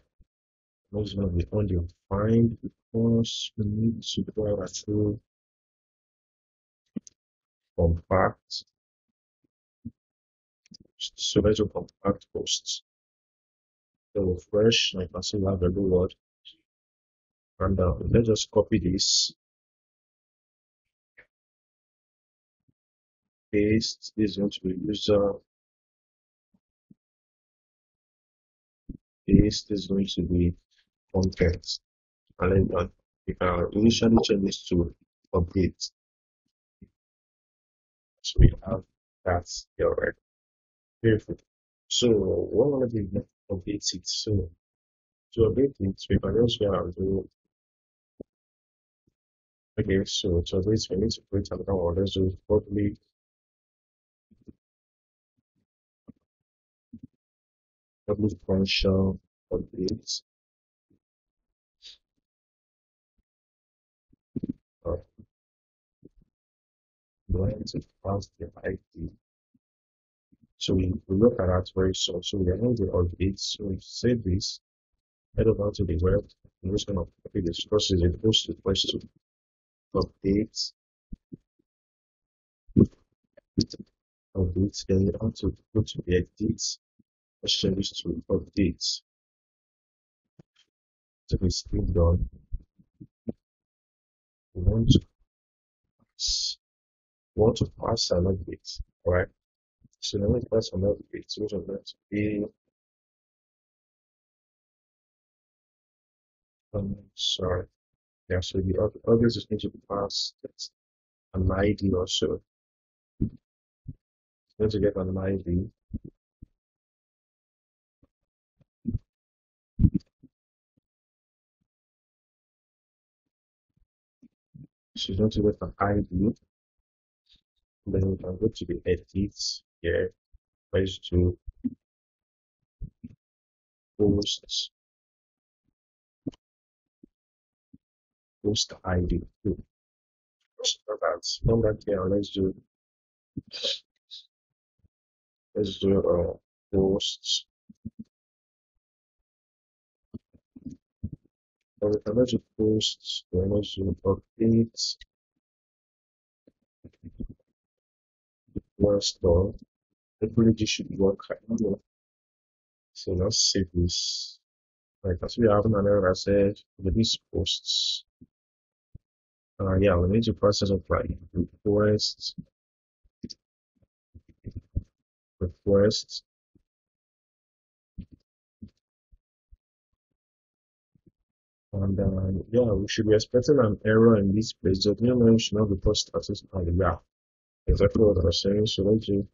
Who's going to be only find because we need to go a through compact. So let's do compact posts. So fresh, I can see we have a new word. And let's just copy this paste is what we use. Paste is going to be content, and then we can initially change this to update. So we have that here, right? Beautiful. So what we're going to do is update it. So to update it, we can also do. Okay, so to update, we need to create another one. Let's do probably. Public function updates. Going to pass the ID. So we look at that very soon. So we are going to update. So we save this, head over to the web. We're just going to copy this process and post the question updates. Updates. Then we have to go to the edits. Question is to update. So we scroll down. We want to pass. An update. Alright. So now we pass an update. So we're going to be sorry. Yeah, so the others is going to pass an ID or so. Going to get an ID. She's going to get an ID. Then we can go to the edits here. Place to posts. Post ID. Come back here. Let's do posts. We can go to posts. Let's do updates. Store. Hopefully this should work right now. So let's save this. Right, as we have an error, I said with these posts. Yeah, we need to process of like request. And yeah, we should be expecting an error in this place. The new name should not be post status on the graph. Exactly what I was saying. So let's do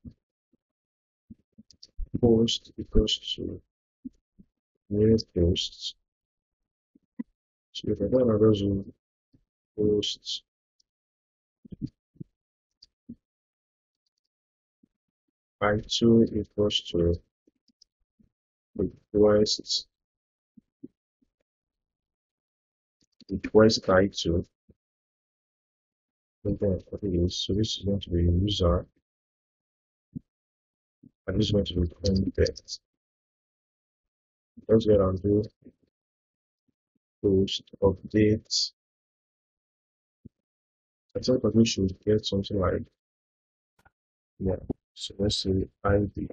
post equals to new posts. So if I don't have those posts, I2 equals to request I2. So this is going to be user, and this is going to be content. Let's get on to post updates. I think that we should get something like, yeah, so let's say ID.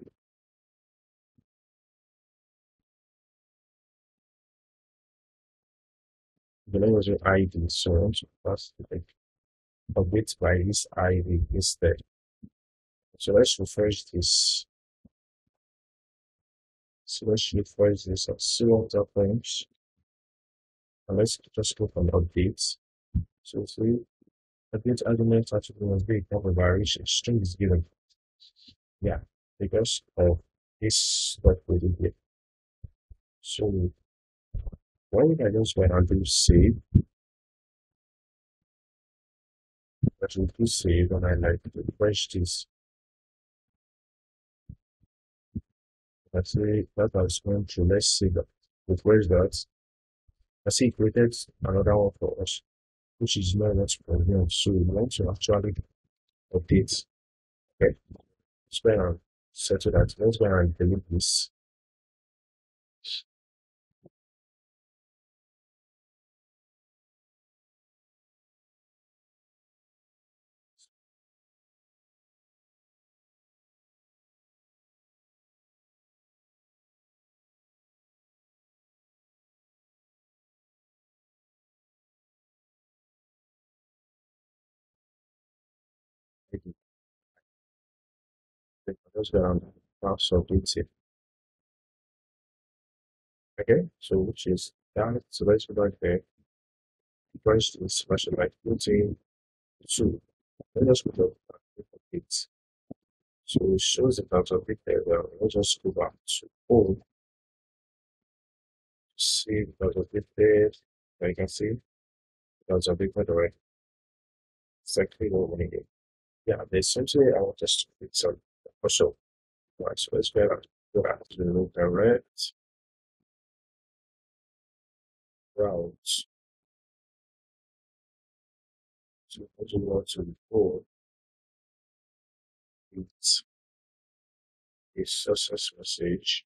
The name is ID, so I'm going to pass the update by this ID instead. So let's refresh this. So let's refresh this and see what happens. And let's just click on updates. So see, update argument attribute must be equal to variation. String is given. Yeah, because of this what we did here. So when I just went and do save. That will do save, and I like to refresh this. Let's say that I was going to, let's see that refresh that. I see it created another one for us, which is not what's problem. So we want to actually update. Okay, let's go and settle that. Let's go and delete this. those around parts of it. Okay, so which is done. So let's go back there. Tries to special like routine 2. Let us go to it. So it shows the parts of it there. Well, let's just go back to all. See because of it there. There you can see because of it there. Exactly what we need. Yeah, there's something I will just fix on for sure. Right, so let's go back to direct routes. So as we want to record, it's a success message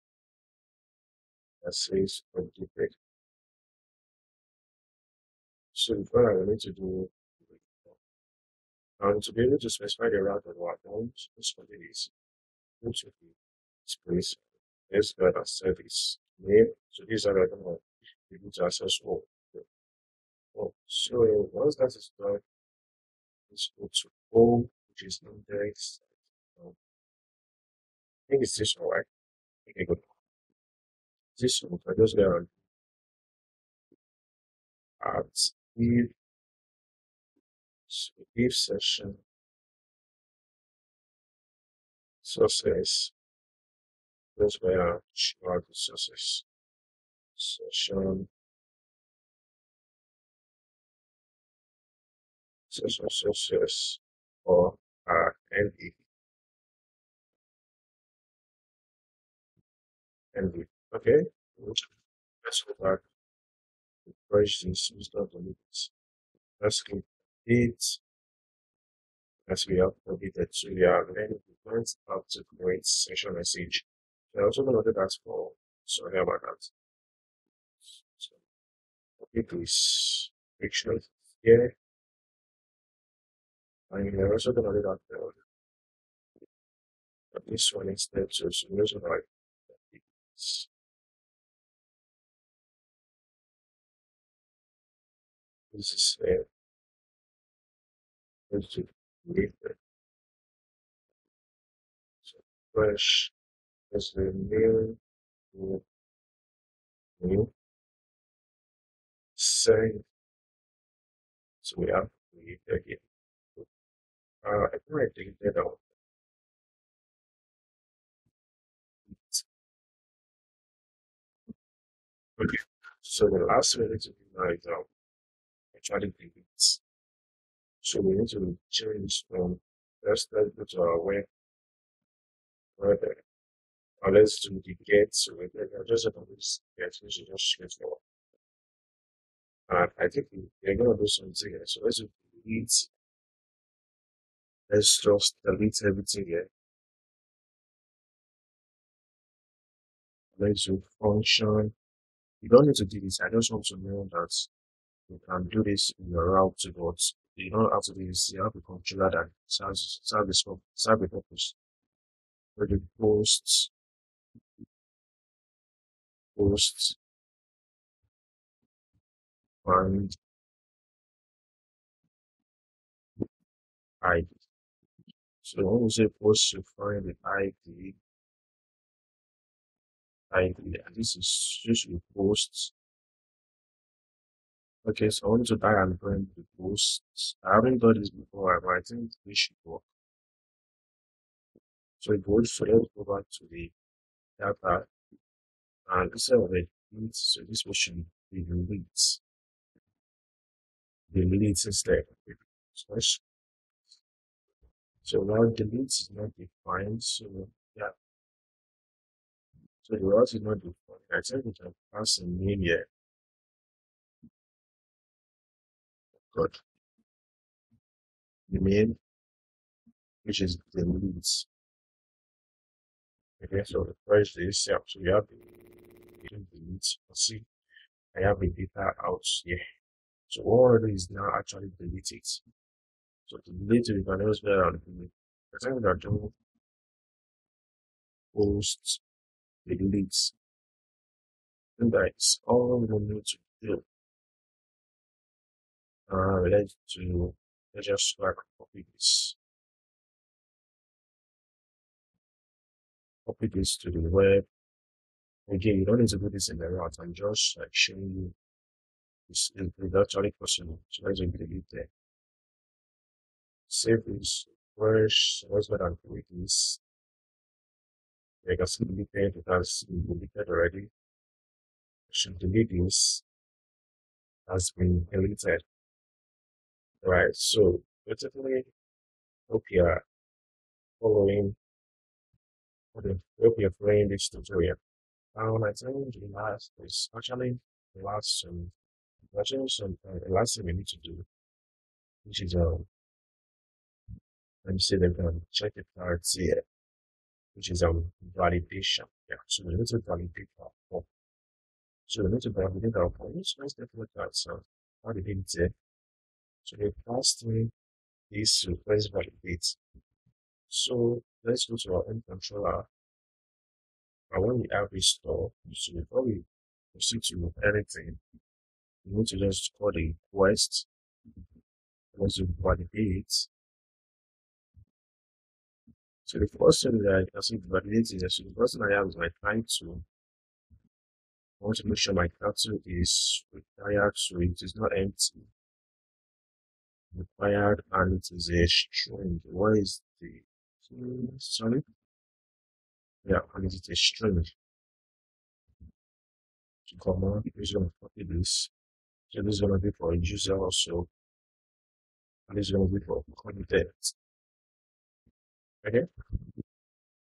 that says completed. So what I need to do. To be able to specify the route that we want, this one is going to be space as well as service name. So these are the ones we need to access all. So once that is done, let's go to home, which is index. I think it's this one, right? Okay, good. This one, I just go and if. So if session success, that's where I show the success session success or NV. Okay, let's go back to refresh this instead of the limits. Let's click it as we have updated, so we are ready to print up to create session message. I also going to do that for, sorry about that. So, okay, please make sure it's here. And we are also going to do that for this one instead, so it's also right. This is there. Let's do it. So fresh is the new save. So we have to create again. I can take that out. Okay. So the last way to do that is actually delete. So we need to change from desktop to our web. Right there. Now let's do the get. So we can just about this get, we should just change for. And I think we're going to do something here. So let's do delete. Let's just delete everything here. Let's do function. You don't need to do this. I just want to know that you can do this in your route to bots. You don't have to do this, you have a controller that serves the purpose. For the posts, and ID. So when we say post, you find the ID, and this is usually posts. Okay, so I want to die and print the posts. I haven't done this before, but I think this should work. So it goes, so let's go back to the data. And instead of the delete, so this one should be delete. Delete instead. So now delete is not defined, so yeah. So the route is not defined. I think we can pass a name here. Good. The main, which is the leads. Okay, so the price is yeah, so we have the leads. See, I have the data out here. So all is now actually deleted. So to delete it, you can always better on the time that do post the leads. And that is all we need to do. Let's just copy this. copy this to the web. Again, you don't need to do this in the route. I'm just like showing you this is actually possible. So let's delete there. Save this fresh. Let's go and create this. You can see the paint, it has been deleted already. I should delete this. Has been deleted. Right, so basically, hope you're following, hope you're following this tutorial. I think the last thing we need to do, which is let me see if I can check the cards here, which is validation. Yeah, so we need to validate our form. So we need to validate our form. Let's take a look at validate there. So the first thing is to press validate. So let's go to our end controller. And when we have this store, so before we proceed to anything, we need to just call the request. Once you validate, so the first thing that I can see validate is actually the first thing I have is my title. I want to make sure my title is required, so it is not empty. Required and it is a string. What is the sorry? Yeah, and it is a string. So comma, it's gonna copy this. So this is gonna be for a user also. And this is gonna be for content. Okay.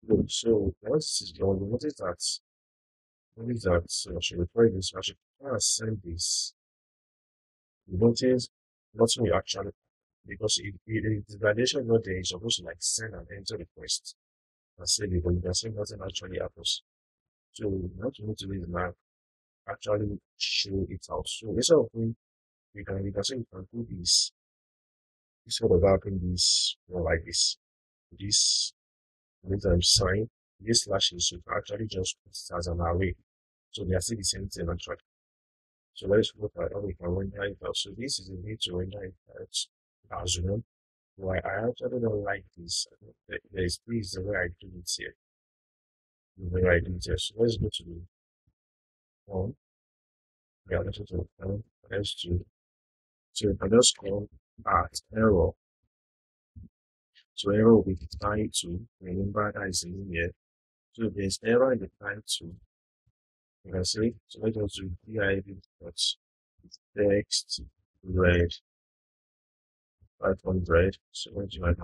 Good. So once this is done, notice that I should require this, I should try to send this. You notice nothing we actually, because if the validation is not there, it's supposed to like send an enter request. I say it, but you can say nothing actually happens. So what you need to do is now actually show it out. So instead of doing, you can say you can do this instead of having this or like this. This meantime sign, this slashes, so you can actually just put it as an array. So they are still the same thing actually. So let's look at how we can render it out. So this is a way to render it out as well. Why I actually don't like this. This is the way I do it here. The way I do it here. So let's go to the form. Yeah, let's go to the form. Let's do. So you can just call at error. So error will be the title. Remember that is in here. So if there's error in the title, you can see. So let's go to div text red. 500. So what do I have?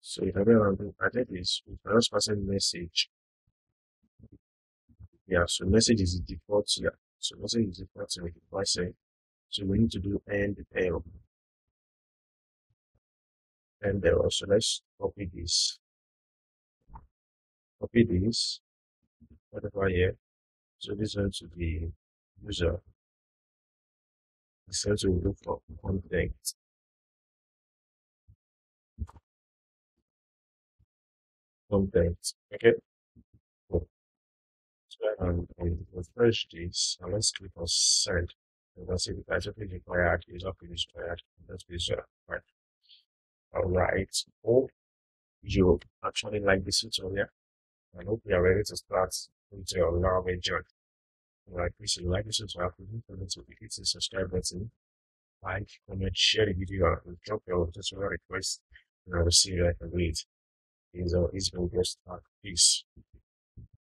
So if I do this, we can just pass a message. Yeah, so message is the default here. Yeah. So message is the default here. So, we need to do end error. End error. So let's copy this. Copy this. Whatever here. So this one to be user. So we look for content. Okay. Cool. So I can refresh this and let's click on send. And let's see if the title is required, that's user required. Alright. Hope you actually like this tutorial. I hope you are ready to start with your Laravel journey. Like this, you like this tutorial, hit the subscribe button, like, comment, share the video, and drop your tutorial request, and I will see you at the lead. It's been Jeff Stark. Peace.